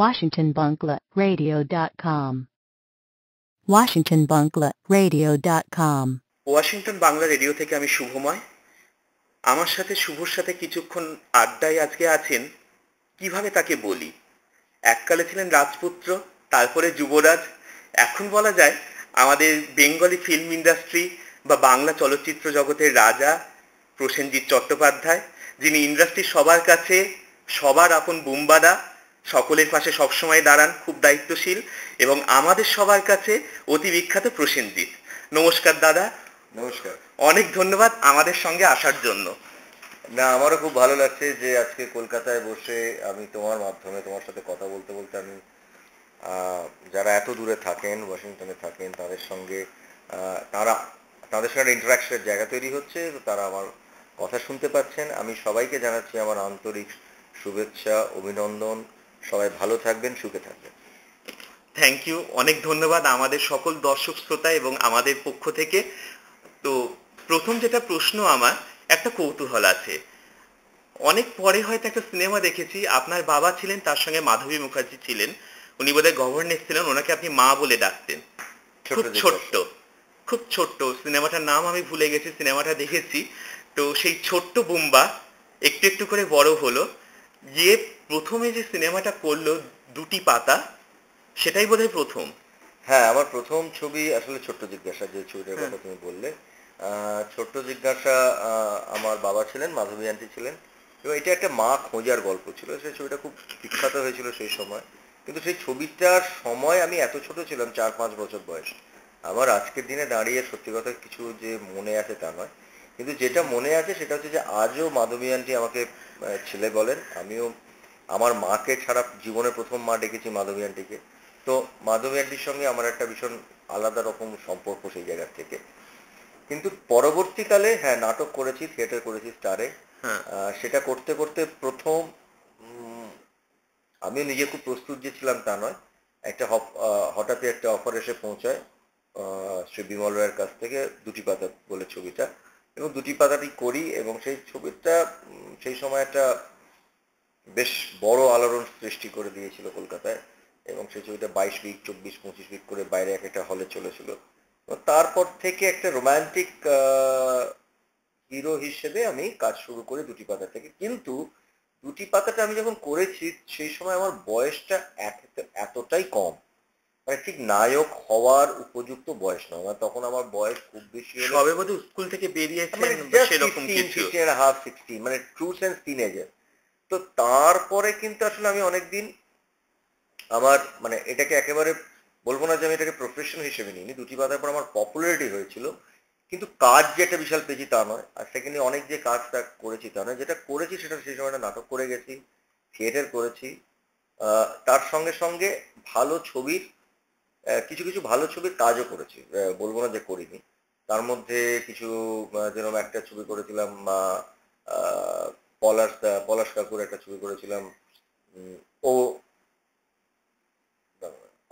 WashingtonBanglaRadio.com WashingtonBanglaRadio.com Washington Bangla Radio থেকে আমি শুভময়। আমার সাথে শুভর সাথে কিছুক্ষণ আড্ডায় আজকে আছেন, কিভাবে তাকে বলি, এককালে ছিলেন রাজপুত্র, তারপরে যুবরাজ, এখন বলা যায় আমাদের বেঙ্গলি ফিল্ম ইন্ডাস্ট্রি বা বাংলা চলচ্চিত্র জগতের রাজা প্রসেনজিৎ চট্টোপাধ্যায়, যিনি ইন্ডাস্ট্রির সবার কাছে সবার আপন বুম্বাদা, সকলের পাশে সবসময় দাঁড়ান, খুব দায়িত্বশীল এবং আমাদের সবার কাছে অতি বিখ্যাত প্রসেনজিৎ। নমস্কার দাদা। নমস্কার, অনেক ধন্যবাদ আমাদের সঙ্গে আসার জন্য। না, আমারও খুব ভালো লাগছে যে আজকে কলকাতায় বসে আমি তোমার মাধ্যমে তোমার সাথে কথা বলতে বলতে আমি যারা এত দূরে থাকেন, ওয়াশিংটনে থাকেন, তাদের সঙ্গে ইন্টারাকশনের জায়গা তৈরি হচ্ছে, তারা আমার কথা শুনতে পাচ্ছেন। আমি সবাইকে জানাচ্ছি আমার আন্তরিক শুভেচ্ছা, অভিনন্দন। সবাই ভালো থাকবেন, সুখে থাকবেন। থ্যাংক ইউ, অনেক ধন্যবাদ আমাদের সকল দর্শক শ্রোতা এবং আমাদের পক্ষ থেকে। তো প্রথম যেটা প্রশ্ন, আমার একটা কৌতূহল আছে, অনেক পরে হয়তো একটা সিনেমা দেখেছি, আপনার বাবা ছিলেন, তার সঙ্গে মাধবী মুখার্জি ছিলেন, উনি বোধহয় গভর্নেন্স ছিলেন, ওনাকে আপনি মা বলে ডাকতেন, খুব ছোট্ট, সিনেমাটার নাম আমি ভুলে গেছি, সিনেমাটা দেখেছি। তো সেই ছোট্ট বুম্বা একটু একটু করে বড় হলো, যে প্রথমে যে সিনেমাটা করলো দুটি পাতা, সেটাই বোধহয় প্রথম। হ্যাঁ, আমার প্রথম ছবি আসলে ছোট্ট জিজ্ঞাসা, যে ছবিটার কথা তুমি বললে, ছোট্ট জিজ্ঞাসা। আমার বাবা ছিলেন, মাধবী আন্টি ছিলেন, এবং এটা একটা মা খোঁজার গল্প ছিল। সেই ছবিটা খুব বিখ্যাত হয়েছিল সেই সময়, কিন্তু সেই ছবিটার সময় আমি এত ছোট ছিলাম, 4-5 বছর বয়স। আমার আজকের দিনে দাঁড়িয়ে সত্যি কথা কিছু যে মনে আছে তা নয়, কিন্তু যেটা মনে আছে সেটা হচ্ছে যে আজও মাধবী আন্টি আমাকে ছেলে বলেন। আমিও আমার মাকে ছাড়া জীবনে প্রথম মা ডেকেছি মাধবী আন্টিকে। তো মাধবী আন্টির সঙ্গে আমার একটা ভীষণ আলাদা রকম সম্পর্ক সেই জায়গার থেকে। কিন্তু পরবর্তীকালে হ্যাঁ, নাটক করেছি, থিয়েটার করেছি স্টারে। সেটা করতে করতে প্রথম আমি নিজে খুব প্রস্তুত যে ছিলাম তা নয়, একটা হঠাৎই একটা অফার এসে পৌঁছায় শ্রী বিমল রায়ের কাছ থেকে, দুটি পাতা বলে ছবিটা, এবং দুটি পাতাটি করি। এবং সেই ছবিটা সেই সময় একটা বেশ বড় আলোড়ন সৃষ্টি করে দিয়েছিল কলকাতায়, এবং সেই ছবিটা 22 উইক, 24-25 উইক করে বাইরে এক একটা হলে চলেছিল। তারপর থেকে একটা রোমান্টিক হিরো হিসেবে আমি কাজ শুরু করি দুটি পাতা থেকে। কিন্তু দুটি পাতাটা আমি যখন করেছি সেই সময় আমার বয়সটা এতটাই কম, মানে ঠিক নায়ক হওয়ার উপযুক্ত বয়স নয়। তখন আমার বয়স খুব বেশি হলো, স্কুল থেকে বেরিয়েছে, মানে ট্রু সেন্স টিনেজার। তো তারপরে কিন্তু আসলে আমি অনেকদিন আমার মানে এটাকে একেবারে বলবো না যে আমি এটাকে প্রফেশন হিসেবে নিইনি। দুটি পাতার পর আমার পপুলারিটি হয়েছিল, কিন্তু কাজ যে একটা বিশাল পেয়েছি তা নয়, আর সেখানে অনেক যে কাজটা করেছি তা নয়। যেটা করেছি সেটা সেই সময়টা নাটক করে গেছি, থিয়েটার করেছি, তার সঙ্গে সঙ্গে কিছু ভালো ছবির কাজও করেছি, বলবো না যে করিনি। তার মধ্যে কিছু, যেরকম একটা ছবি করেছিলাম পলাশ কাকুর একটা ছবি করেছিলাম, ও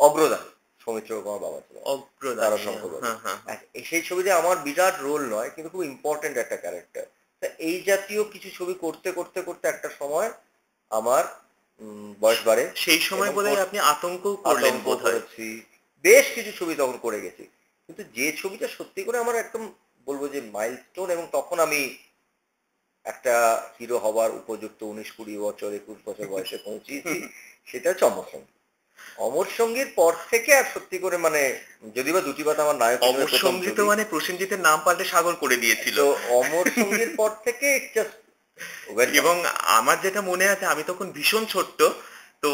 অগ্রদান, সৌমিত্র কুমার বাবা ছিল, সেই ছবিতে আমার বিরাট রোল নয় কিন্তু খুব ইম্পর্টেন্ট একটা ক্যারেক্টার। এই জাতীয় কিছু ছবি করতে করতে করতে একটা সময় আমার বয়স বাড়ে, সেই সময় বোধহয় আপনি আতঙ্ক করেছি, বেশ কিছু ছবি তখন করে গেছি। কিন্তু যে ছবিটা সত্যি করে আমার একদম বলবো যে মাইলস্টোন, এবং তখন আমি একটা হিরো হওয়ার উপযুক্ত 19-20 বছর 21 বছর বয়সে পৌঁছেছি, সেটা চমৎকার। অমর সঙ্গীত পর থেকে আর সত্যি করে মানে যদি বা দুটি পাতা আমার নায়ক, অমর সঙ্গীত মানে প্রসেনজিতের নাম পাল্টে সাগর করে দিয়েছিল। অমর সঙ্গীত পর থেকে, এবং আমার যেটা মনে আছে আমি তখন ভীষণ ছোট্ট, তো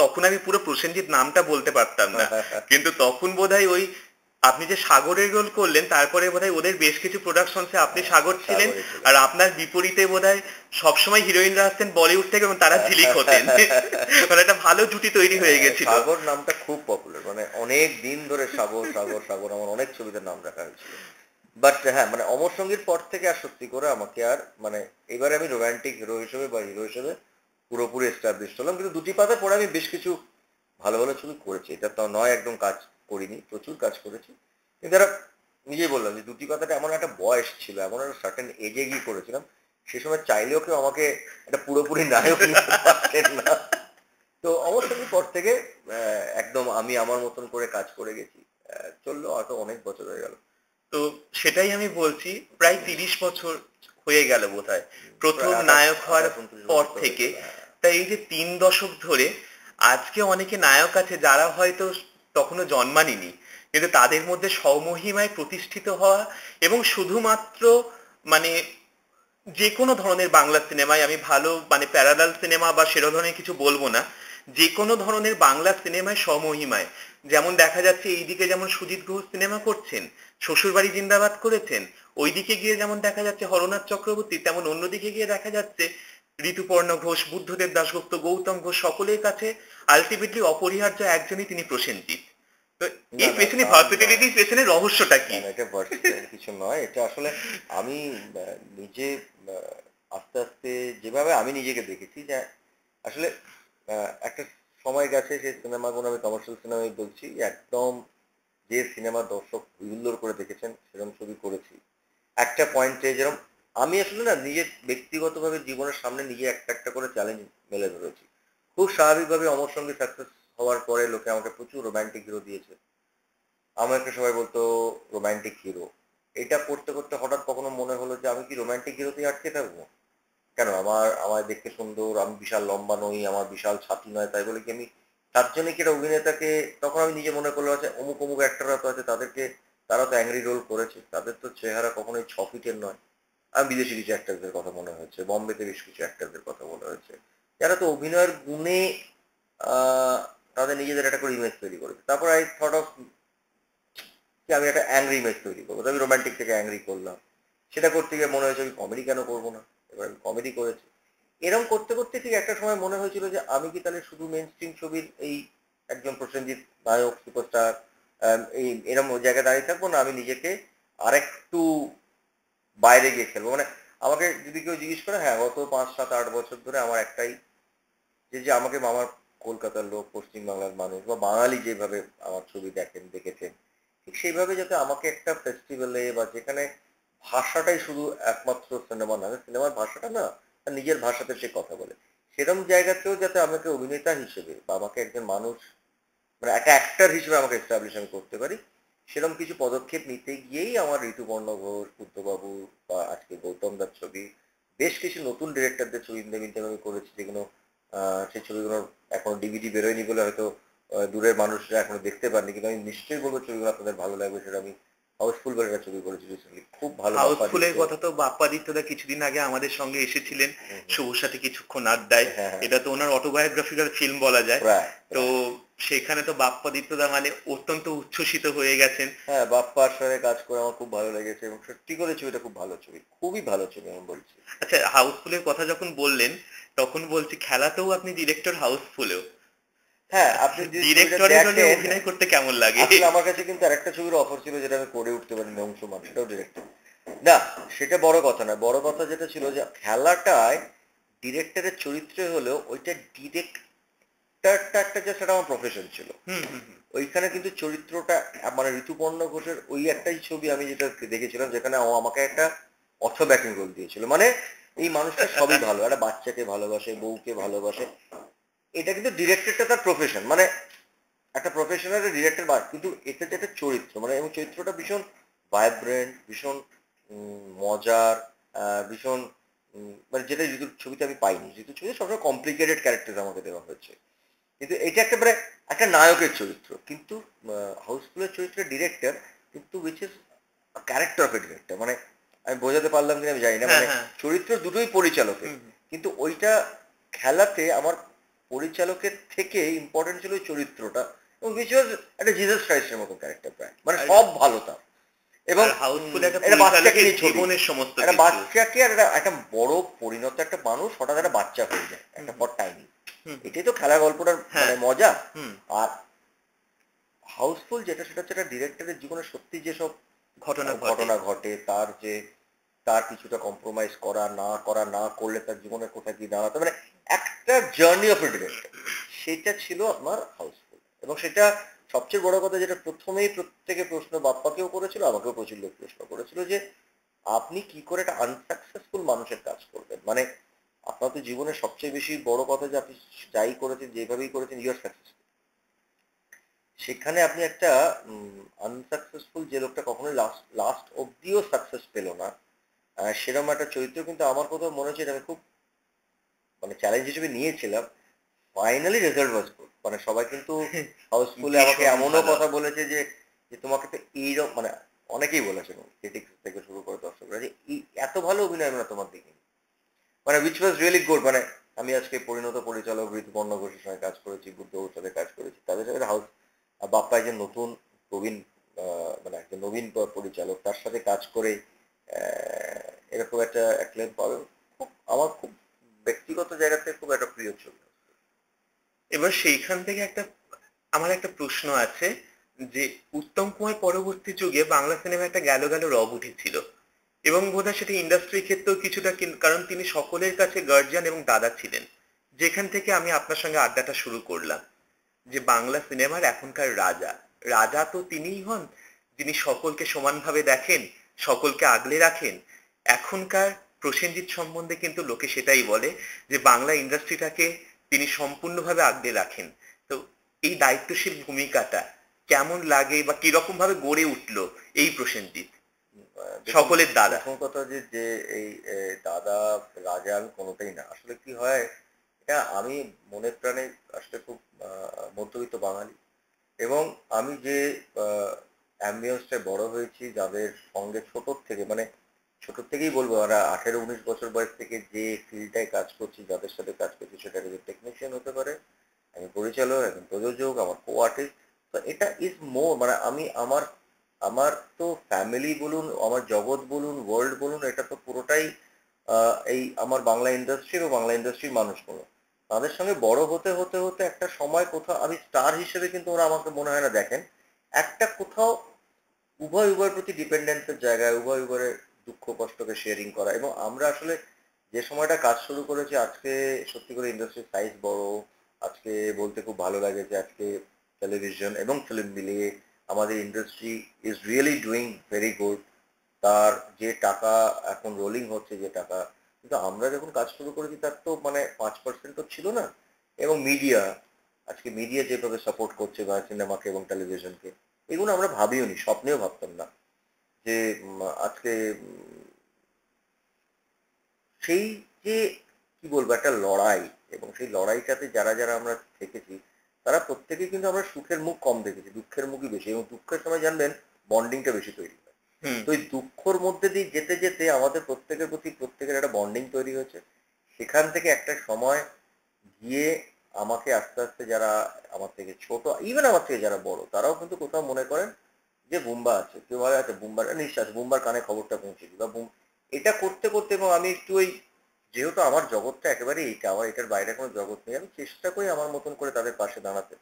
তখন আমি পুরো প্রসেনজিৎ নামটা বলতে পারতাম না, কিন্তু তখন বোধহয় ওই আপনি যে সাগরের রোল করলেন, তারপরে বোধহয় ওদের বেশ কিছু প্রোডাকশনসে আপনি সাগর ছিলেন, আর আপনার বিপরীতে বোধহয় সবসময় হিরোইনরা আসতেন বলিউড থেকে এবং তারা ঝিলিক হতেন, মানে একটা ভালো জুটি তৈরি হয়ে গেছিল। সাগর নামটা খুব পপুলার, মানে অনেক দিন ধরে সাগর সাগর সাগর আমার অনেক ছবিতে নাম রাখা হয়েছিল। বাট হ্যাঁ, মানে অমর সঙ্গীর পর থেকে আর সত্যি করে আমাকে আর মানে এবারে আমি রোমান্টিক হিরো হিসেবে বা হিরো হিসেবে পুরোপুরি এস্টাবলিশ হলাম। কিন্তু দুটি পাতা পরে আমি বেশ কিছু ভালো ভালো ছবি করেছি, এটা তো নয় একদম কাজ করিনি, প্রচুর কাজ করেছি। কিন্তু তারা নিজেই বললাম যে দুটি পাতাটা এমন একটা বয়স ছিল, এমন একটা সার্টেন এজে গিয়ে করেছিলাম, সে সময় চাইলেও কেউ আমাকে একটা পুরোপুরি নায়ক নিতে পারতেন না। তো অবসরের পর থেকে একদম আমি আমার মতন করে কাজ করে গেছি চললো আর তো অনেক বছর হয়ে গেল তো সেটাই আমি বলছি প্রায় 30 বছর হয়ে গেল বোধহয় প্রথম নায়ক হওয়ার পর থেকে তাই এই যে 3 দশক ধরে আজকে অনেকে নায়ক আছে যারা হয়তো তখনো জন্মানিনি কিন্তু তাদের মধ্যে স্বমহিমায় প্রতিষ্ঠিত হওয়া এবং শুধুমাত্র মানে যে কোনো ধরনের বাংলা সিনেমায় আমি ভালো মানে প্যারালাল সিনেমা বা সেরকম ধরনের কিছু বলবো না যে কোনো ধরনের বাংলা সিনেমায় স্বমহিমায় যেমন দেখা যাচ্ছে এইদিকে যেমন সুজিত ঘোষ সিনেমা করছেন শ্বশুরবাড়ি জিন্দাবাদ করেছেন ওইদিকে গিয়ে যেমন দেখা যাচ্ছে হরনাথ চক্রবর্তী তেমন অন্যদিকে গিয়ে দেখা যাচ্ছে ঋতুপর্ণ ঘোষ বুদ্ধদেব দাশগুপ্ত গৌতম ঘোষ সকলের কাছে আলটিমেটলি অপরিহার্য একজনই তিনি প্রসেনজিৎ তো এই পেছনে ভার্সিটির পেছনে রহস্যটা কি এটা ভার্সিটির কিছু নয় এটা আসলে আমি নিজে আস্তে আস্তে যেভাবে আমি নিজেকে দেখেছি যে আসলে একটা সময় গেছে সেই সিনেমাগুলো আমি কমার্শিয়াল সিনেমাই বলছি একদম যে সিনেমা দর্শক হুল্লোড় করে দেখেছেন সেরকম ছবি করেছি একটা পয়েন্টে যেরকম আমি আসলে না নিজের ব্যক্তিগতভাবে জীবনের সামনে নিজে একটা একটা করে চ্যালেঞ্জ মেলে ধরেছি খুব স্বাভাবিকভাবে আমার সঙ্গে সাকসেস হওয়ার পরে লোকে আমাকে প্রচুর রোম্যান্টিক হিরো দিয়েছে আমাকে সবাই বলতো রোম্যান্টিক হিরো এটা করতে করতে হঠাৎ কখনো মনে হলো যে আমি কি রোম্যান্টিক হিরোতেই আটকে থাকবো কেন আমার দেখতে সুন্দর আমি বিশাল লম্বা নই আমার বিশাল ছাতি নয় তাই বলে কি আমি তার জন্য কি একটা অভিনেতাকে তখন আমি নিজে মনে করলো আছে অমুক অমুক অ্যাক্টররা তো আছে তারা তো অ্যাংরি রোল করেছে তাদের তো চেহারা কখনোই 6 ফিটের নয় আমি বিদেশি কিছু অ্যাক্টরদের কথা মনে হয়েছে বম্বেতে বেশ কিছু অ্যাক্টরদের কথা মনে হয়েছে যারা তো অভিনয়ের গুণে তাদের নিজেদের একটা করে ইমেজ তৈরি করেছে তারপর আই থট অফ আমি একটা অ্যাংরি ইমেজ তৈরি করবো আমি রোমান্টিক থেকে অ্যাংরি করলাম সেটা করতে গিয়ে মনে হয়েছে আমি কমেডি কেন করবো না এবার আমি কমেডি করেছি এরকম করতে করতে ঠিক একটা সময় মনে হয়েছিল যে আমি কি তাহলে শুধু মেন স্ট্রিম ছবির এই একজন প্রসেনজিৎ নায়ক সুপারস্টার এই এরকম জায়গায় দাঁড়িয়ে থাকবো না আমি নিজেকে আরেকটু বাইরে গিয়ে খেলবো মানে আমাকে যদি কেউ জিজ্ঞেস করে হ্যাঁ গত 5-7-8 বছর ধরে আমার একটাই যে আমাকে আমার কলকাতার লোক পশ্চিমবাংলার মানুষ বা বাঙালি যেভাবে আমার ছবি দেখেছেন ঠিক সেইভাবে যাতে আমাকে একটা ফেস্টিভ্যালে বা যেখানে ভাষাটাই শুধু একমাত্র সিনেমা না সিনেমার ভাষাটা না নিজের ভাষাতে সে কথা বলে সেরকম জায়গাতেও যাতে আমাকে অভিনেতা হিসেবে বা আমাকে একজন মানুষ মানে একটা অ্যাক্টর হিসেবে আমাকে এস্টাবলিশ আমি করতে পারি সেরকম কিছু পদক্ষেপ নিতে গিয়েই আমার ঋতুপর্ণ ঘোষ বুদ্ধবাবু বা আজকে গৌতম দার ছবি বেশ কিছু নতুন ডিরেক্টরদের ছবি ইন্টারভিউ আমি করেছি যেগুলো সেই ছবিগুলোর এখনো ডিভিডি বেরোয়নি বলে হয়তো দূরের মানুষরা এখনো দেখতে পারেনি কিন্তু আমি নিশ্চয়ই বলবো ছবিগুলো আপনাদের ভালো লাগবে সেটা আমি হাউসফুল বলে একটা ছবি করেছি রিসেন্টলি খুব ভালো হাউসফুলের কথা তো বাপ্পাদিত্যদা কিছুদিন আগে আমাদের সঙ্গে এসেছিলেন শুভর সাথে কিছুক্ষণ আড্ডায় এটা তো ওনার অটোবায়োগ্রাফিক্যাল ফিল্ম বলা যায় তো সেখানে তো বাপ্পাদিত্যদা মানে অত্যন্ত উচ্ছ্বসিত হয়ে গেছেন হ্যাঁ বাপ্পার সাথে কাজ করে আমার খুব ভালো লেগেছে এবং সত্যি করে ছবিটা খুব ভালো ছবি খুবই ভালো ছবি আমি বলছি আচ্ছা হাউসফুলের কথা যখন বললেন তখন বলছি খেলাতেও আপনি ডিরেক্টর হাউসফুলেও হ্যাঁ আপনি ডিরেক্টরের জন্য অভিনয় করতে কেমন লাগে আসলে আমার কাছে কিন্তু আরেকটা ছবির অফার ছিল যেটা আমি করে উঠতে পারিনি অংশমান সেটাও ডিরেক্টর না সেটা বড় কথা না বড় কথা যেটা ছিল যে খেলাটায় ডিরেক্টরের চরিত্র হলো ওইটা ডিরেক্টরটা একটা যে সেটা আমার প্রফেশন ছিল ওইখানে কিন্তু চরিত্রটা মানে ঋতুপর্ণ ঘোষের ওই একটাই ছবি আমি যেটা দেখেছিলাম যেখানে ও আমাকে একটা অথবা ব্যাকিং রোল দিয়েছিল মানে এই মানুষটা সবই ভালো একটা বাচ্চাকে ভালোবাসে বউকে ভালোবাসে এটা কিন্তু ডিরেক্টরটা তার প্রফেশন মানে একটা প্রফেশনাল ডিরেক্টর বা কিন্তু এটা যে একটা চরিত্র মানে এবং চরিত্রটা ভীষণ ভাইব্রেন্ট ভীষণ মজার ভীষণ মানে যেটা ঋতুর ছবিতে আমি পাইনি ঋতুর ছবিতে সবসময় কমপ্লিকেটেড ক্যারেক্টার আমাকে দেওয়া হয়েছে কিন্তু এটা একটা মানে একটা নায়কের চরিত্র কিন্তু হাউসফুলের চরিত্রের ডিরেক্টর কিন্তু which is character of a director মানে আমি বোঝাতে পারলাম কিনা আমি জানি না মানে চরিত্র দুটোই পরিচালকের কিন্তু ওইটা খেলাতে আমার পরিচালকের থেকে ইম্পর্টেন্ট ছিল চরিত্রটা এবং কিছু একটা জিজাস ক্রাইস্টের মতো ক্যারেক্টার প্রায় মানে সব ভালো তার এবং বাচ্চাকে একটা বড় পরিণত একটা মানুষ হঠাৎ একটা বাচ্চা হয়ে যায় একটা বড় টাইনি এটাই তো খেলা গল্পটার মানে মজা আর হাউসফুল যেটা সেটা হচ্ছে ডিরেক্টরের জীবনে সত্যি যেসব ঘটনা ঘটে তার কিছুটা কম্প্রোমাইজ করা না করলে তার জীবনে কোথায় কি দাঁড়াতো মানে একটা জার্নি অফ এ ডিরেক্টর সেটা ছিল আমার হাউসফুল এবং সেটা সবচেয়ে বড় কথা যেটা প্রথমেই প্রত্যেকে প্রশ্ন বাপ্পাকেও করেছিল আমাকেও প্রচুর লোক প্রশ্ন করেছিল যে আপনি কি করে একটা আনসাকসেসফুল মানুষের কাজ করবেন মানে আপনাদের জীবনে সবচেয়ে বেশি বড় কথা যে আপনি যাই করেছেন যেভাবেই করেছেন ইউ আর সাকসেসফুল। সেখানে আপনি একটা আনসাকসেসফুল যে লোকটা কখনো লাস্ট অবধিও সাকসেস পেল না সেরকম একটা চরিত্র কিন্তু আমার কথা মনে হচ্ছে এটা আমি খুব মানে চ্যালেঞ্জ হিসেবে নিয়েছিলাম। ফাইনালি রেজাল্ট ওয়াজ গুড, মানে সবাই কিন্তু হাউসফুলে আমাকে এমনও কথা বলেছে যে তোমাকে তো এইরকম মানে অনেকেই বলেছে ক্রিটিক্স থেকে শুরু করে দর্শকরা যে এত ভালো অভিনয় আমরা তোমার দেখিনি, মানে উইচ ওয়াজ রিয়েলি গুড। মানে আমি আজকে পরিণত পরিচালক গৌতম ঘোষের সঙ্গে কাজ করেছি, বুদ্ধ ঘোষের সাথে কাজ করেছি, তাদের সাথে হাউস বাপ্পা একজন নতুন প্রবীণ মানে একজন নবীন পরিচালক তার সাথে কাজ করে এরকম একটা অ্যাক্লেম পাবে। খুব আমার খুব ব্যক্তিগত জায়গা থেকে খুব একটা প্রিয় ছবি। এবার সেইখান থেকে একটা আমার একটা প্রশ্ন আছে যে উত্তম কুমার পরবর্তী যুগে বাংলা সিনেমা একটা গেল গেল রব উঠেছিল এবং বোধহয় সেটা ইন্ডাস্ট্রির ক্ষেত্রেও কিছুটা, কারণ তিনি সকলের কাছে গার্জিয়ান এবং দাদা ছিলেন। যেখান থেকে আমি আপনার সঙ্গে আড্ডাটা শুরু করলাম যে বাংলা সিনেমার এখনকার রাজা রাজা তো তিনিই হন যিনি সকলকে সমানভাবে দেখেন, সকলকে আগলে রাখেন। এখনকার প্রসেনজিৎ সম্বন্ধে কিন্তু লোকে সেটাই বলে যে বাংলা ইন্ডাস্ট্রিটাকে তিনি সম্পূর্ণভাবে আগলে রাখেন। তো এই দায়িত্বশীল ভূমিকাটা কেমন লাগে বা কিরকম ভাবে গড়ে উঠলো এই প্রসেনজিৎ সকলের দাদা? প্রথম কথা যে এই দাদা রাজা কোনোটাই না। আসলে কি হয়, এটা আমি মনে প্রাণে আসলে খুব মধ্যবিত্ত বাঙালি এবং আমি যে অ্যাম্বিয়েন্সটায় বড় হয়েছি যাদের সঙ্গে ছোটোর থেকে মানে ছোটোর থেকেই বলবো আমরা 18-19 বছর বয়স থেকে যে ফিল্ডটায় কাজ করছি যাদের সাথে কাজ করছি সেটা একজন টেকনিশিয়ান হতে পারে, আমি পরিচালক, একজন প্রযোজক, আমার কো আর্টিস্ট। তো এটা ইজ মোর মানে আমি আমার আমার তো ফ্যামিলি বলুন, আমার জগৎ বলুন, ওয়ার্ল্ড বলুন, এটা তো পুরোটাই এই আমার বাংলা ইন্ডাস্ট্রি এবং বাংলা ইন্ডাস্ট্রির মানুষগুলো। তাদের সঙ্গে বড় হতে হতে হতে একটা সময় কোথাও আমি স্টার হিসেবে কিন্তু ওরা আমাকে মনে হয় না দেখেন, একটা কোথাও উভয় উভয়ের প্রতি ডিপেন্ডেন্সের জায়গায় উভয় উভয়ের দুঃখ কষ্টকে শেয়ারিং করা। এবং আমরা আসলে যে সময়টা কাজ শুরু করেছি আজকে সত্যি করে ইন্ডাস্ট্রির সাইজ বড়, আজকে বলতে খুব ভালো লাগে যে আজকে টেলিভিশন এবং ফিল্ম মিলিয়ে আমাদের industry is really doing very good. তার যে টাকা এখন রোলিং হচ্ছে যে টাকা, কিন্তু আমরা যখন কাজ শুরু করেছি তার তো মানে 5% তো ছিল না। এবং মিডিয়া আজকে মিডিয়া যেভাবে সাপোর্ট করছে বা সিনেমাকে এবং টেলিভিশনকে, এগুলো আমরা ভাবিও নি, স্বপ্নেও ভাবতাম না যে আজকে সেই যে কি বলবো একটা লড়াই এবং সেই লড়াইটাতে যারা যারা আমরা থেকেছি তারা প্রত্যেকেই কিন্তু আমরা সুখের মুখ কম দেখেছি, দুঃখের মুখই বেশি। এবং দুঃখের সময় জানবেন বন্ডিংটা বেশি তৈরি হয়। তো এই দুঃখর মধ্যে দিয়ে যেতে যেতে আমাদের প্রত্যেকের প্রতি প্রত্যেকের একটা বন্ডিং তৈরি হয়েছে। সেখান থেকে একটা সময় গিয়ে আমাকে আস্তে আস্তে যারা আমার থেকে ছোট ইভেন আমার থেকে যারা বড় তারাও কিন্তু কোথাও মনে করেন যে বুম্বা আছে, কেউ ভাবে আছে বুম্বার নিঃশ্বাস বুম্বার কানে খবরটা পৌঁছেছি বা বুম, এটা করতে করতে এবং আমি একটু ওই যেহেতু আমার জগৎটা একেবারে এইটা, আমার এটার বাইরে কোনো জগৎ নেই, আমি চেষ্টা করি আমার মতন করে তাদের পাশে দাঁড়াতে।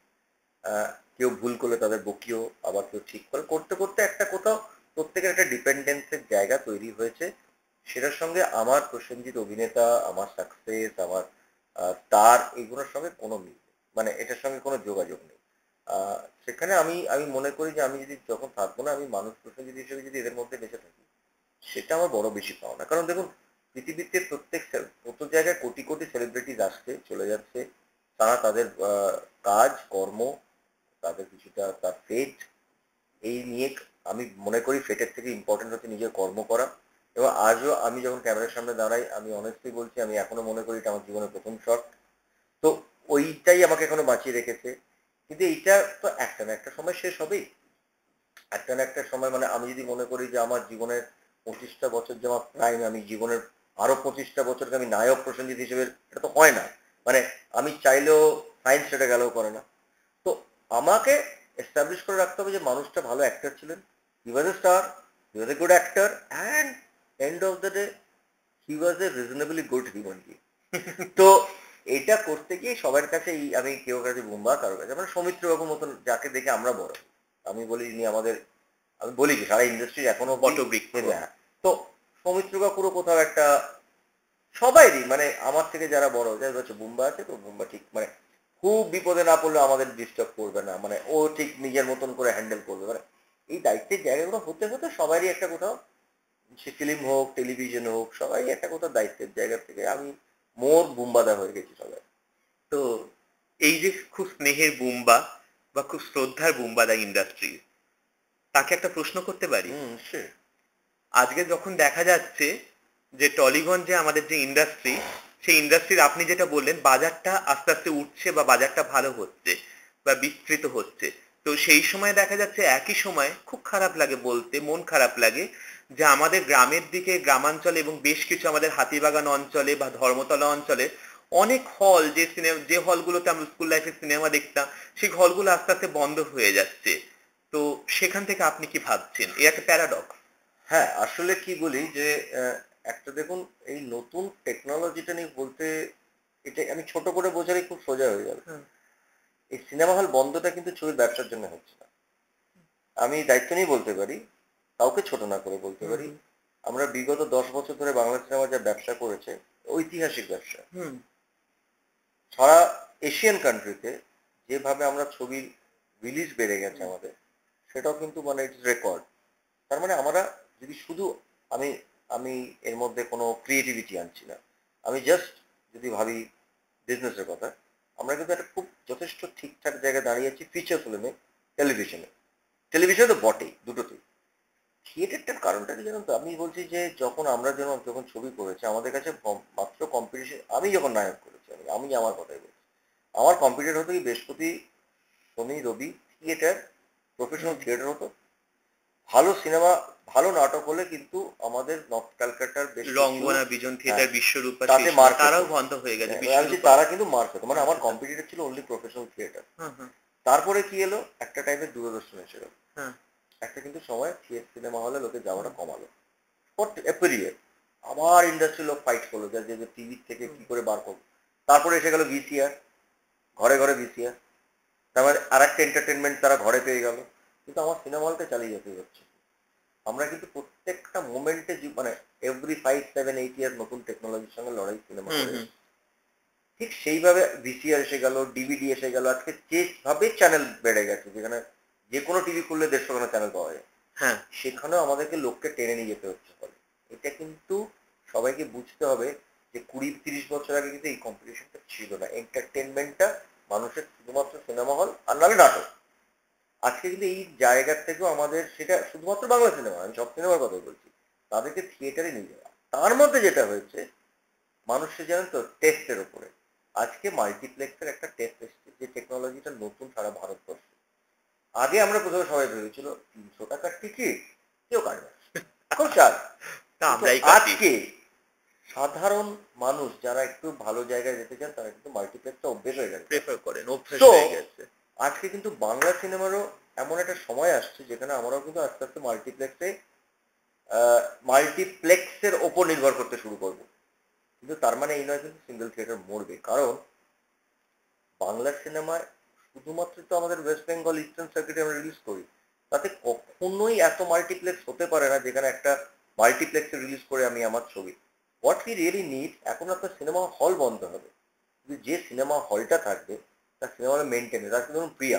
কেউ ভুল করলে তাদের বকিও, আবার কেউ ঠিক করে করতে করতে একটা কোথাও প্রত্যেকের একটা ডিপেন্ডেন্সের জায়গা তৈরি হয়েছে। সেটার সঙ্গে আমার প্রসেনজিৎ অভিনেতা, আমার সাকসেস, আমার তার এগুলোর সঙ্গে কোনো মিল মানে এটার সঙ্গে কোনো যোগাযোগ নেই। সেখানে আমি মনে করি যে আমি যদি যখন থাকবো না আমি মানুষ প্রসেনজিৎ হিসেবে যদি এদের মধ্যে বেঁচে থাকি সেটা আমার বড় বেশি পাওয়া না। কারণ দেখুন পৃথিবীতে প্রত্যেক জায়গায় কোটি কোটি সেলিব্রিটিজ আসছে চলে যাচ্ছে, তারা তাদের কাজ কর্ম তাদের কিছুটা তার ফেট এই নিয়ে আমি মনে করি ফেটের থেকে ইম্পর্টেন্ট হচ্ছে নিজের কর্ম করা। এবং আজও আমি যখন ক্যামেরার সামনে দাঁড়াই আমি অনেস্টলি বলছি আমি এখনো মনে করি এটা আমার জীবনের প্রথম শট, তো ওইটাই আমাকে এখনো বাঁচিয়ে রেখেছে। কিন্তু এইটা তো একটা না একটা সময় শেষ হবেই, একটা না একটা সময় মানে আমি যদি মনে করি যে আমার জীবনের 25টা বছর যে আমার প্রাইম, আমি জীবনের আরো 25টা বছরকে আমি নায়ক প্রসেনজিৎ হিসেবে, এটা তো হয় না মানে আমি চাইলেও সায়েন্স সেটা গেলেও করে না। তো আমাকে এস্টাবলিশ করে রাখতে হবে যে মানুষটা ভালো অ্যাক্টর ছিলেন, he was a star, he was a good actor and end of the day he was a reasonably good human being. তো এটা করতে গিয়ে সবার কাছে আমি কেউ কাছে বুম্বা কারো কাছে মানে সৌমিত্র বাবুর মতন যাকে দেখে আমরা বড়, আমি বলি ইনি আমাদের আমি বলি কি সারা ইন্ডাস্ট্রি এখনো বটবৃক্ষ। তো সৌমিত্র বাবুর কোথাও একটা সবাইরই মানে আমার থেকে যারা বড় যাই হচ্ছে বুম্বা আছে, তো বুম্বা ঠিক মানে খুব বিপদে না পড়লে আমাদের ডিস্টার্ব করবে না, মানে ও ঠিক নিজের মতন করে হ্যান্ডেল করবে। মানে এই দায়িত্বের জায়গাগুলো হতে হতে সবারই একটা কোথাও সে ফিল্ম হোক টেলিভিশন হোক সবাই একটা কোথাও দায়িত্বের জায়গা থেকে আমি मोर बुम्बादा हो गए सबाई तो ये खूब स्नेहर बुम्बा खूब श्रद्धार बुम्बादा इंडस्ट्री ताके एक प्रश्न करते पारी आज के जखन देखा जाच्छे যে টলিগঞ্জে আমাদের যে ইন্ডাস্ট্রি সেই ইন্ডাস্ট্রির আপনি যেটা বললেন বাজারটা আস্তে আস্তে উঠছে বা বাজারটা ভালো হচ্ছে বা বিস্তৃত হচ্ছে তো সেই সময় দেখা যাচ্ছে একই সময় খুব খারাপ লাগে বলতে মন খারাপ লাগে যে আমাদের গ্রামের দিকে গ্রামাঞ্চলে এবং বেশ কিছু আমাদের হাতিবাগান অঞ্চলে বা ধর্মতলা অঞ্চলে অনেক হল যে সিনেমা যে হলগুলোতে আমরা স্কুল লাইফে সিনেমা দেখতাম সেই হলগুলো আস্তে আস্তে বন্ধ হয়ে যাচ্ছে তো সেখান থেকে আপনি কি ভাবছেন এটা একটা প্যারাডক্স হ্যাঁ আসলে কি বলি যে একটা দেখুন এই নতুন টেকনোলজিটা নিয়ে বলতে এটা আমি ছোট করে বোঝালে খুব সোজা হয়ে যাবে এই সিনেমা হল বন্ধটা কিন্তু ছবির ব্যবসার জন্য হচ্ছে না আমি দায়িত্ব নিয়ে বলতে পারি কাউকে ছোট না করে বলতে পারি আমরা বিগত 10 বছর ধরে বাংলা সিনেমা যা ব্যবসা করেছে ঐতিহাসিক ব্যবসা সারা এশিয়ান কান্ট্রিতে যেভাবে আমরা ছবির রিলিজ বেড়ে গেছে আমাদের সেটাও কিন্তু মানে ইটস রেকর্ড তার মানে আমরা যদি শুধু আমি এর মধ্যে কোনো ক্রিয়েটিভিটি আনছি না আমি জাস্ট যদি ভাবি বিজনেসের কথা আমরা কিন্তু একটা খুব যথেষ্ট ঠিকঠাক জায়গায় দাঁড়িয়ে আছি ফিচার ফিল্মে টেলিভিশনে তো বটেই দুটোতেই থিয়েটারটার কারণটা কি জানেন তো আমি বলছি যে যখন ছবি করেছি আমাদের কাছে মাত্র কম্পিটিশন আমি যখন নায়ক করেছি আমি আমার কথাই বলছি আমার কম্পিটিটর হতো কি বৃহস্পতি শনি রবি থিয়েটার প্রফেশনাল থিয়েটার হতো ভালো সিনেমা ভালো নাটক হলে কিন্তু আমাদের নর্থ কলকাতার লঙ্গনা বিজন থিয়েটার বিশ্বরূপা তারাও বন্ধ হয়ে গেছে তারা কিন্তু মার খেত মানে আমার কম্পিটিটর ছিল অনলি প্রফেশনাল থিয়েটার তারপরে কি এলো একটা টাইমে দূরদর্শন এসে গেল একটা কিন্তু সময় থিয়েটার সিনেমা হলে লোকে যাওয়াটা কমালো আবার ইন্ডাস্ট্রি লোক ফাইট করলো যে টিভি থেকে কি করে বার করবো তারপরে এসে গেল ভিসিআর ঘরে ভিসিআর তারপরে আর একটা এন্টারটেনমেন্ট তারা ঘরে পেয়ে গেল কিন্তু আমার সিনেমা হলটা চালিয়ে যেতে হচ্ছে আমরা কিন্তু প্রত্যেকটা মোমেন্টে মানে এভরি 5-7-8 ইয়ার নতুন টেকনোলজির সঙ্গে লড়াই সিনেমা ঠিক সেইভাবে ভিসিআর এসে গেল ডিভিডি এসে গেল আজকে যেভাবে চ্যানেল বেড়ে গেছে যেখানে যে কোনো টিভি খুললে 150 চ্যানেল পাওয়া যায় হ্যাঁ সেখানেও আমাদেরকে লোককে টেনে নিয়ে যেতে হচ্ছে এটা কিন্তু সবাইকে বুঝতে হবে যে 20-30 বছর আগে কিন্তু এই কম্পিটিশনটা ছিল না এন্টারটেনমেন্টটা মানুষের শুধুমাত্র সিনেমা হল আর নাহলে নাটক আজকে কিন্তু এই জায়গার থেকেও আমাদের সেটা শুধুমাত্র বাংলা সিনেমা আমি সব সিনেমার কথাই বলছি তাদেরকে থিয়েটারে নিয়ে যাওয়া তার মধ্যে যেটা হয়েছে মানুষের জানেন তো টেস্টের উপরে আজকে মাল্টিপ্লেক্সের একটা টেস্ট এসছে যে টেকনোলজিটা নতুন সারা ভারতবর্ষে আগে আমরা প্রথমে সবাই ভেবেছিল 300 টাকার টিকিট কেউ কাটবে এখন আজকে সাধারণ মানুষ যারা একটু ভালো জায়গায় যেতে চান তারা কিন্তু মাল্টিপ্লেক্সটা অভ্যেস হয়ে গেছে প্রেফার করেন অভ্যেস হয়ে গেছে আজকে কিন্তু বাংলা সিনেমারও এমন একটা সময় আসছে যেখানে আমরাও কিন্তু আস্তে আস্তে মাল্টিপ্লেক্সের ওপর নির্ভর করতে শুরু করব কিন্তু তার মানে এই নয় কিন্তু সিঙ্গেল থিয়েটার মরবে কারণ বাংলা সিনেমায় শুধুমাত্র তো আমাদের ওয়েস্ট বেঙ্গল ইস্টার্ন সার্কিটে আমরা রিলিজ করি তাতে কখনোই এত মাল্টিপ্লেক্স হতে পারে না যেখানে একটা মাল্টিপ্লেক্সে রিলিজ করে আমি আমার ছবি হোয়াট উই রিয়েলি নিড এখন আপনার সিনেমা হল বন্ধ হবে কিন্তু যে সিনেমা হলটা থাকবে তার সিনেমা হল মেনটেন তার ধরুন প্রিয়া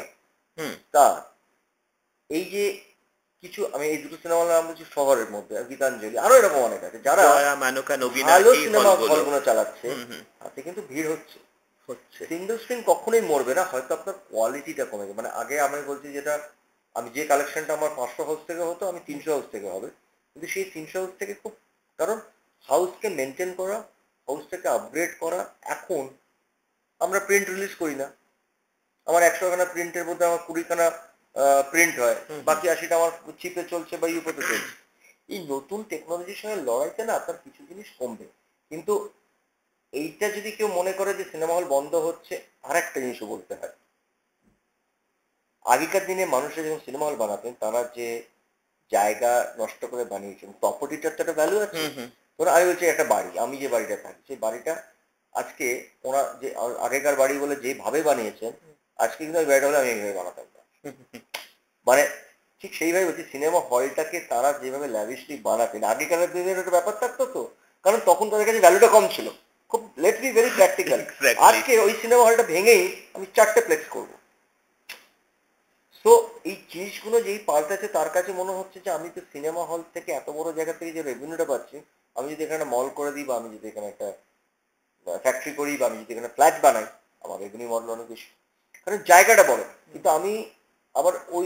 তার এই যে কিছু আমি এই দুটো সিনেমা হল বলছি শহরের মধ্যে গীতাঞ্জলি আরো এরকম অনেক আছে যারা ভালো সিনেমা হলগুলো চালাচ্ছে তাতে কিন্তু ভিড় হচ্ছে সিঙ্গল স্ক্রিন কখনোই মরবে না হয়তো আপনার কোয়ালিটিটা কমে যাবে মানে আগে আমি বলছি যেটা আমি যে কালেকশনটা আমার 500 হাউস থেকে হতো আমি 300 হাউস থেকে হবে কিন্তু সেই 300 হাউস থেকে খুব কারণ হাউসকে মেনটেন করা হাউসটাকে আপগ্রেড করা এখন আমরা প্রিন্ট রিলিজ করি না আমার 100 খানা প্রিন্টের মধ্যে আমার 20 খানা প্রিন্ট হয় বাকি 80টা আমার চিপে চলছে বা ইউপোতে চলছে এই নতুন টেকনোলজির সঙ্গে লড়াইতে না আপনার কিছু জিনিস কমবে কিন্তু এইটা যদি কেউ মনে করে যে সিনেমা হল বন্ধ হচ্ছে আর একটা জিনিসও বলতে হয় আগেকার দিনে মানুষের যখন সিনেমা হল বানাতেন তারা যে জায়গা নষ্ট করে বানিয়েছেন প্রপার্টিটার তো একটা ভ্যালু আছে ধরুন আমি বলছি একটা বাড়ি আমি যে বাড়িটা থাকি সেই বাড়িটা আজকে ওরা যে আগেকার বাড়ি বলে যেভাবে বানিয়েছেন আজকে কিন্তু ব্যাড হলে আমি এইভাবে বানাতাম না মানে ঠিক সেইভাবে বলছি সিনেমা হলটাকে তারা যেভাবে ল্যাভিশলি বানাতেন আগেকার দিনের একটা ব্যাপার থাকতো তো কারণ তখন তাদের কাছে ভ্যালুটা কম ছিল খুব লেট বি ভেরি প্র্যাকটিক্যাল আজকে ওই সিনেমা হলটা ভেঙেই আমি 4টে প্লেক্স করবো সো এই জিনিসগুলো যেই পাল্টাচ্ছে তার কাছে মনে হচ্ছে যে আমি তো সিনেমা হল থেকে এত বড় জায়গা থেকে যে রেভিনিউটা পাচ্ছি আমি যদি এখানে মল করে দিই বা আমি যদি এখানে একটা ফ্যাক্টরি করি বা আমি যদি এখানে ফ্ল্যাট বানাই আমার রেভিনিউ মডেল অনেক বেশি, কারণ জায়গাটা বড়। কিন্তু আমি আবার ওই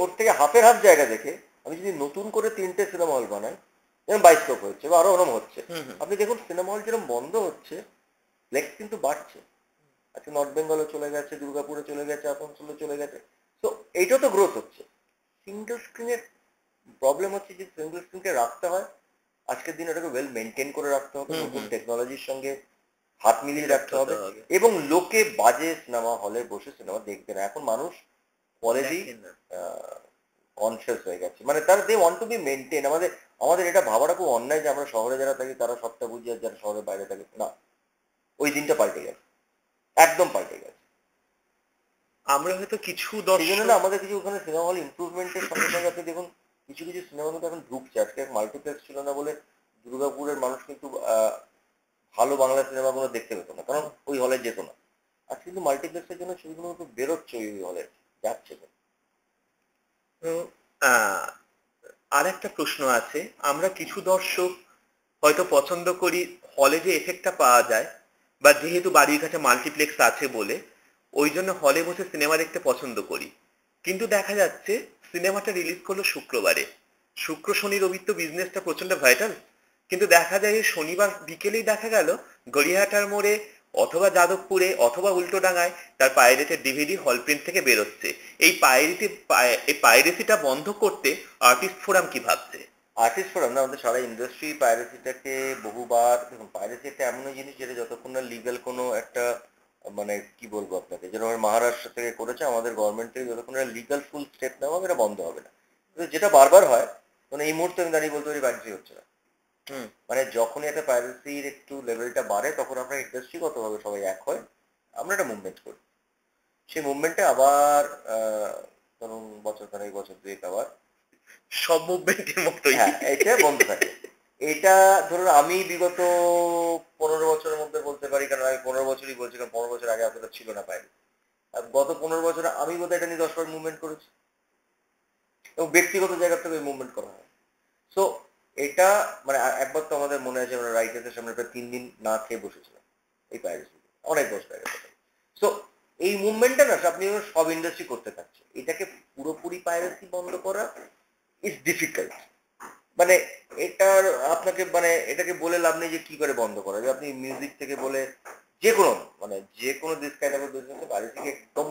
ওর থেকে হাফের হাফ জায়গা দেখে আমি যদি নতুন করে তিনটে সিনেমা হল বানাই, যেমন বাইস্কোপ হচ্ছে বা আরো ওরম হচ্ছে, আপনি দেখুন সিনেমা হল যেরকম বন্ধ হচ্ছে ফ্লেক্স কিন্তু বাড়ছে। আজকে নর্থ বেঙ্গলে চলে গেছে, দুর্গাপুরে চলে গেছে, আসানসোলে চলে গেছে। তো এইটা তো গ্রোথ হচ্ছে। সিঙ্গল স্ক্রিনের প্রবলেম হচ্ছে যে সিঙ্গল স্ক্রিনকে রাখতে হয় আজকের দিন ওটাকে ওয়েল মেনটেন করে রাখতে হবে, নতুন টেকনোলজির সঙ্গে হাত মিলিয়ে রাখতে হবে, এবং লোকে বাজে সিনেমা হলে বসে সিনেমা দেখবে না। এখন মানুষ অলরেডি কনসিয়াস হয়ে গেছে, মানে তারা they want to be maintain. আমাদের এটা ভাবাটা খুব অন্যায় যে আমরা শহরে যারা থাকি তারা সবটা বুঝি আর যারা শহরের বাইরে থাকে না। ওই দিনটা পাল্টে গেছে, একদম পাল্টে গেছে। আমরা হয়তো কিছু দর্শক না, আমাদের কিছু ওখানে সিনেমা হল ইমপ্রুভমেন্টের সঙ্গে সঙ্গে আপনি দেখুন কিছু কিছু সিনেমা কিন্তু এখন ঢুকছে। আজকে মাল্টিপ্লেক্স ছিল না বলে দুর্গাপুরের মানুষ কিন্তু ভালো বাংলা সিনেমাগুলো দেখতে পেত না, কারণ ওই হলে যেত না। আর কিন্তু মাল্টিপ্লেক্সের জন্য সেগুলো কিন্তু বেরোচ্ছে, ওই হলে যাচ্ছে। আর একটা প্রশ্ন আছে, আমরা কিছু দর্শক হয়তো পছন্দ করি হলে যে এফেক্টটা পাওয়া যায়, বা যেহেতু বাড়ির কাছে মাল্টিপ্লেক্স আছে বলে ওই জন্য হলে বসে সিনেমা দেখতে পছন্দ করি। কিন্তু দেখা যাচ্ছে সিনেমাটা রিলিজ করলো শুক্রবারে, শুক্র শনি রবির তো বিজনেসটা প্রচন্ড ভাইটাল, কিন্তু দেখা যায় শনিবার বিকেলেই দেখা গেল গড়িয়াহাটার মোড়ে অথবা যাদবপুরে অথবা উল্টোডাঙায় তার পাইরেটের ডিভিডি হল প্রিন্ট থেকে বেরোচ্ছে। এই পাইরেসিটা বন্ধ করতে আর্টিস্ট ফোরাম কি ভাবছে? আর্টিস্ট ফোরাম না, আমাদের সারা ইন্ডাস্ট্রি পাইরেসিটাকে বহুবার, দেখুন পাইরেসি একটা এমন জিনিস যেটা যতক্ষণ না লিগাল কোনো একটা, মানে কি বলবো আপনাকে, যেরকম মহারাষ্ট্র থেকে করেছে আমাদের গভর্নমেন্ট থেকে, যতক্ষণ না লিগাল ফুল স্টেপ নেওয়া হবে এটা বন্ধ হবে না। যেটা বারবার হয়, মানে এই মুহূর্তে আমি দাঁড়িয়ে বলতে পারি বাইরেসি হচ্ছে না। মানে যখনই একটা পাইরেসির একটু লেভেলটা বাড়ে তখন আমরা ইন্ডাস্ট্রিগতভাবে সবাই এক হয়, আমরা একটা মুভমেন্ট করি। সেই মুভমেন্টে আবার ধরুন বছর দুয়েক আবার সব মুভমেন্টের মতোই এটা বন্ধ থাকে। এটা ধরুন আমি বিগত 15 বছরের মধ্যে বলতে পারি, কারণ আমি 15 বছরই বলছি, কারণ 15 বছর আগে অতটা ছিল না পাইরেসি। আর গত 15 বছরে আমি বোধহয় এটা নিয়ে 10 বার মুভমেন্ট করেছি, এবং ব্যক্তিগত জায়গা থেকে মুভমেন্ট করা হয়। সো এটা মানে একবার তো আমাদের মনে আছে আমরা রাইটার্সের সামনে প্রায় 3 দিন না খেয়ে বসেছিলাম এই পাইরেসি, অনেক বছর আগে। সো এই মুভমেন্টটা না আপনি সব ইন্ডাস্ট্রি করতে পারছে, এটাকে পুরোপুরি পাইরেসি বন্ধ করা ইজ ডিফিকাল্ট। মানে এটার আপনাকে, মানে এটাকে বলে লাভ নেই যে কি করে বন্ধ করা যায়। আপনি মিউজিক থেকে বলে যে কোনো পাইরেসিকে একদম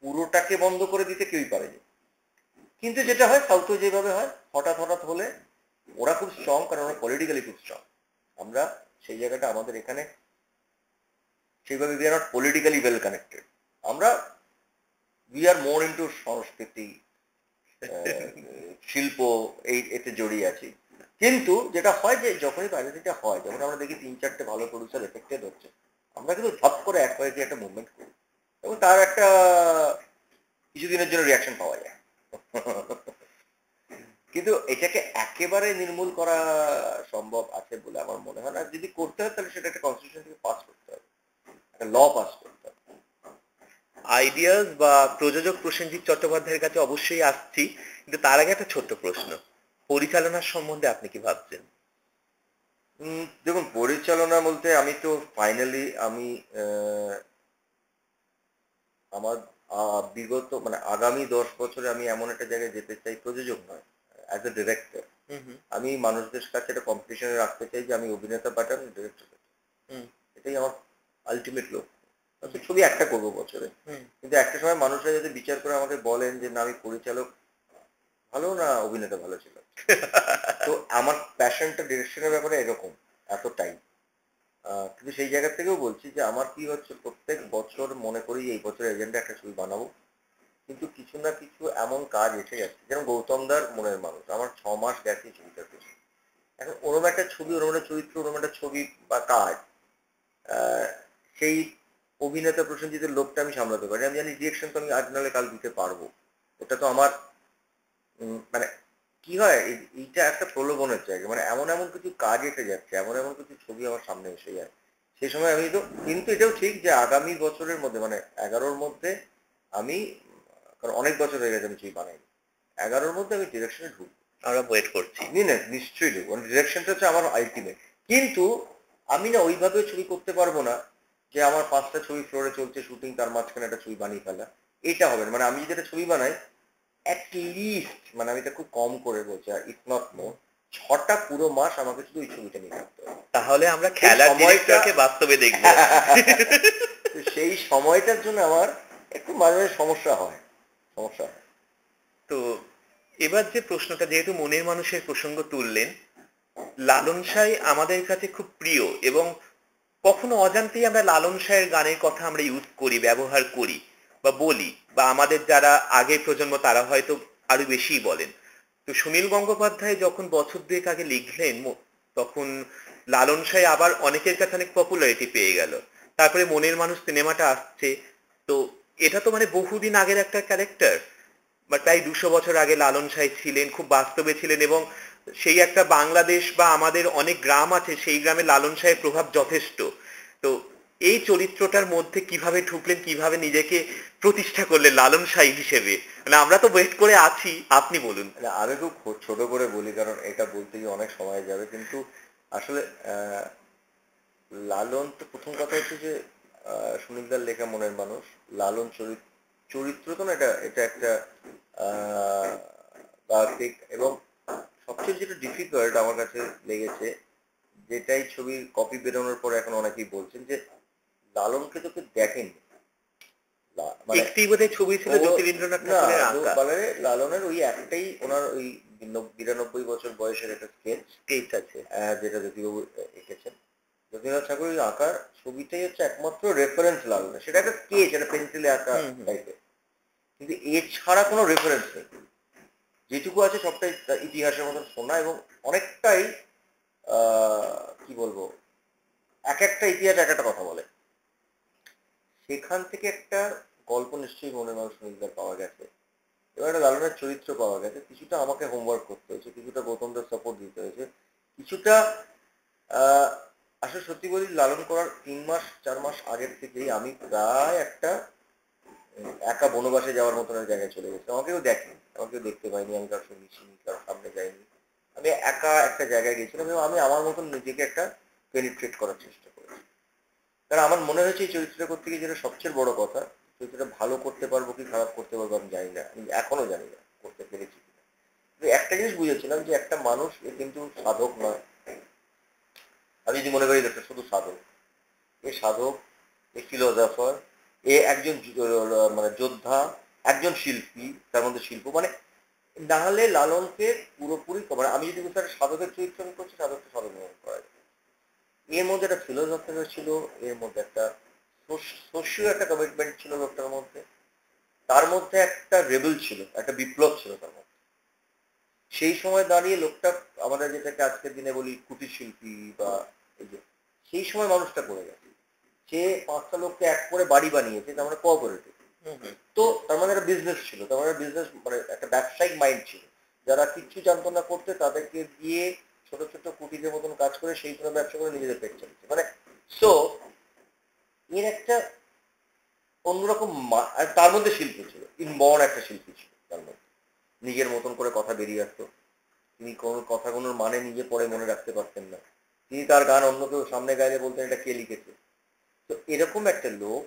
পুরোটাকে বন্ধ করে দিতে কেউই পারে না। কিন্তু যেটা হয় সাউথে যেভাবে হয়, হঠাৎ হলে ওরা খুব স্ট্রং, কারণ ওরা পলিটিক্যালি খুব স্ট্রং। আমরা সেই জায়গাটা, আমাদের এখানে সেইভাবে we are not politically well connected. আমরা উই আর মোর ইনটু সংস্কৃতি, শিল্প, এতে জড়িয়ে আছি। কিন্তু যেটা হয় যে যখনই পাইরেসিটা হয়, যখন আমরা দেখি 3-4টে ভালো প্রডিউসার এফেক্টেড হচ্ছে, আমরা কিন্তু ঝপ করে এক হয়ে গিয়ে একটা মুভমেন্ট করি, এবং তার একটা কিছুদিনের জন্য রিয়াকশন পাওয়া যায়। কিন্তু এটাকে একেবারে নির্মূল করা সম্ভব আছে বলে আমার মনে হয় না। যদি করতে হয় তাহলে সেটা একটা কনস্টিটিউশন থেকে পাস করতে হবে, একটা ল পাস করতে হবে। আইডিয়াস বা প্রযোজক প্রসেনজিৎ চট্টোপাধ্যায়ের কাছে অবশ্যই আসছি, কিন্তু তার আগে একটা ছোট্ট প্রশ্ন, পরিচালনার সম্বন্ধে আপনি কি ভাবছেন? দেখুন, পরিচালনা বলতে আমি তো ফাইনালি আমি আমার বিগত মানে আগামী 10 বছরে আমি এমন একটা জায়গায় যেতে চাই, প্রযোজক নয়, অ্যাজ এ ডিরেক্টর। আমি মানুষদের কাছে একটা কম্পিটিশনে রাখতে চাই যে আমি অভিনেতা পাঠান, ডিরেক্টর, এটাই আমার আলটিমেট লক্ষ্য। ছবি একটা করবো বছরে, কিন্তু একটা সময় মানুষরা যদি বিচার করে আমাকে বলেন যে না আমি পরিচালক ভালো না অভিনেতা ভালো ছিল। তো আমার প্যাশনটা ডিরেকশনের ব্যাপারে এরকম এতটাই। কিন্তু সেই জায়গা থেকেও বলছি যে আমার কি হচ্ছে, প্রত্যেক বছর মনে করি এই বছর এজেন্ডা একটা ছবি বানাবো, কিন্তু কিছু না কিছু এমন কাজ এসে যাচ্ছে। যেমন গৌতম দার মনের মানুষ, আমার 6 মাস গেছে ছবিটার পেছনে। এখন ওরম একটা ছবি, ওরম একটা চরিত্র, ওরম একটা ছবি বা কাজ, সেই অভিনেতা প্রসেনজিতের লোকটা আমি সামলাতে পারি। আমি জানি রিয়েকশন তো আমি আজ নাহলে কাল দিতে পারবো, ওটা তো আমার মানে কি হয়, এইটা একটা প্রলোভনের জায়গা। মানে এমন কিছু কাজ এসে যাচ্ছে, এমন কিছু ছবি আমার সামনে এসে যায়, সেই সময় আমি তো, কিন্তু এটাও ঠিক যে আগামী বছরের মধ্যে মানে 11-র মধ্যে আমি, কারণ অনেক বছর হয়ে গেছে আমি ছবি বানাইনি, 11-র মধ্যে আমি ডিরেকশনে ঢুকবো। আমরা ওয়েট করছি। নিশ্চয়ই ঢুকবো, ডিরেকশনটা হচ্ছে আমার আলটিমেট। কিন্তু আমি না ওইভাবে ছবি করতে পারবো না যে আমার 5টা ছবি ফ্লোরে চলছে শুটিং তার মাঝখানে একটা ছবি বানিয়ে ফেলা, এটা হবে না। মানে আমি যদি একটা ছবি বানাই অ্যাট লিস্ট, মানে আমি এটা খুব কম করে বলছি আর ইটস নট মোর, 6টা পুরো মাস আমাকে শুধু ওই ছবিটা নিয়ে থাকতে হবে। তাহলে আমরা খেলার সময়টাকে বাস্তবে দেখব। তো সেই সময়টার জন্য আমার একটু মাঝে মাঝে সমস্যা হয়। তো এবার যে প্রশ্নটা, যেহেতু মনের মানুষের প্রসঙ্গ তুললেন, লালন শাহ আমাদের কাছে খুব প্রিয় এবং কখনো অজান্তেই আমরা লালন শাহের গানের কথা আমরা ইউজ করি, ব্যবহার করি বা বলি, বা আমাদের যারা আগের প্রজন্ম তারা হয়তো আরো বেশি বলেন। তো সুনীল গঙ্গোপাধ্যায় যখন বছর 2 আগে লিখলেন, তখন লালন শাহ আবার অনেকের কাছে অনেক পপুলারিটি পেয়ে গেল। তারপরে মনের মানুষ সিনেমাটা আসছে, তো এটা তো মানে বহুদিন আগের একটা ক্যারেক্টার, বা প্রায় 200 বছর আগে লালন শাহ ছিলেন, খুব বাস্তবে ছিলেন, এবং সেই একটা বাংলাদেশ বা আমাদের অনেক গ্রাম আছে, সেই গ্রামে লালন শাহের প্রভাব যথেষ্ট। তো এই চরিত্রটার মধ্যে কিভাবে ঢুকলেন, কিভাবে নিজেকে প্রতিষ্ঠা করলেন লালন শাহ হিসেবে? মানে আমরা তো ওয়েট করে আছি, আপনি বলুন। আমি খুব ছোট করে বলি, কারণ এটা বলতে গিয়ে অনেক সময় যাবে, কিন্তু আসলে লালন তো প্রথম কথা হচ্ছে যে সুনীলদার লেখা মনের মানুষ, লালন চরিত্র তো না, এটা একটা কার্তিক। এবং সবচেয়ে যেটা ডিফিকাল্ট আমার কাছে লেগেছে, যেটাই ছবির কপি বেরোনোর পরে এখন অনেকেই বলছেন যে লালনকে তো কেউ দেখেননি, লালনের ওই একটাই ওনার ওই 92 বছর বয়সের একটা স্কেচ আছে যেটা জ্যোতিবাবু এঁকেছেন, যতীন্দ্রনাথ ঠাকুর ওই আঁকার ছবিটাই হচ্ছে একমাত্র রেফারেন্স লালনের, সেটা একটা স্কেচ, একটা পেন্সিলে আঁকা টাইপের, কিন্তু এছাড়া কোনো রেফারেন্স নেই। যেটুকু আছে সবটাই ইতিহাসের মতন শোনা, এবং অনেকটাই কি বলবো, এক একটা ইতিহাস এক একটা কথা বলে। সেখান থেকে একটা গল্প নিশ্চয়ই মনের মানুষ পাওয়া গেছে, এবার একটা লালনের চরিত্র পাওয়া গেছে। কিছুটা আমাকে হোমওয়ার্ক করতে হয়েছে, কিছুটা গৌতমদের সাপোর্ট দিতে হয়েছে, কিছুটা আসলে সত্যি বলি লালন করার 3-4 মাস আগের থেকেই আমি প্রায় একটা একা বনবাসে যাওয়ার মতন জায়গায় চলে গেছে। আমাকেও দেখেনি, আমাকেও দেখতে পাইনি, আমি কারোর সঙ্গে মিশিনি, কারোর সামনে যাইনি, আমি একা একটা জায়গায় গেছিলাম এবং আমি আমার মতন নিজেকে একটা পেনিট্রেট করার চেষ্টা করেছি। কারণ আমার মনে হয়েছে এই চরিত্রটা করতে গিয়ে যেটা সবচেয়ে বড় কথা, চরিত্রটা ভালো করতে পারবো কি খারাপ করতে পারবো আমি জানি না, আমি এখনো জানি না করতে পেরেছি কিনা, কিন্তু একটা জিনিস বুঝেছিলাম যে একটা মানুষ এ কিন্তু সাধক নয়। আমি যদি মনে করি এটা শুধু সাধক, এ সাধক, এ ফিলোসফার, এ একজন মানে যোদ্ধা, একজন শিল্পী, তার মধ্যে শিল্প, মানে না হলে লালনকে পুরোপুরি মানে আমি যদি সাধকের চরিত্র করছি, সাধককে সাধক করা যায়। এর মধ্যে একটা ফিলোসফার ছিল, এর মধ্যে একটা সোশিয়াল একটা কমিটমেন্ট ছিল লোকটার মধ্যে, তার মধ্যে একটা রেবেল ছিল, একটা বিপ্লব ছিল তার মধ্যে। সেই সময় দাঁড়িয়ে লোকটা আমরা যেটাকে আজকের দিনে বলি কুটির শিল্পী বা এই যে সেই সময় মানুষটা করে গেছে, সে 5টা লোককে এক করে বাড়ি বানিয়েছে, তার মানে কোঅপারেটিভ, তো তার মানে একটা বিজনেস ছিল, তার মানে বিজনেস মানে একটা ব্যবসায়িক মাইন্ড ছিল। যারা কিচ্ছু জানতো না করতে, তাদেরকে দিয়ে ছোট ছোট কুটিরের মতন কাজ করে সেই জন্য ব্যবসা করে নিজেদের পেট চলছে, মানে সো এর একটা অন্যরকম। আর তার মধ্যে শিল্পী ছিল, ইনবর্ন একটা শিল্পী ছিল তার মধ্যে, নিজের মতন করে কথা বেরিয়ে আসতো, তিনি কোনো কথাগুলোর মানে নিজে পরে মনে রাখতে পারতেন না, তিনি তার গান অন্য কেউ সামনে গাইলে বলতেন এটা কে লিখেছে। তো এরকম একটা লোক,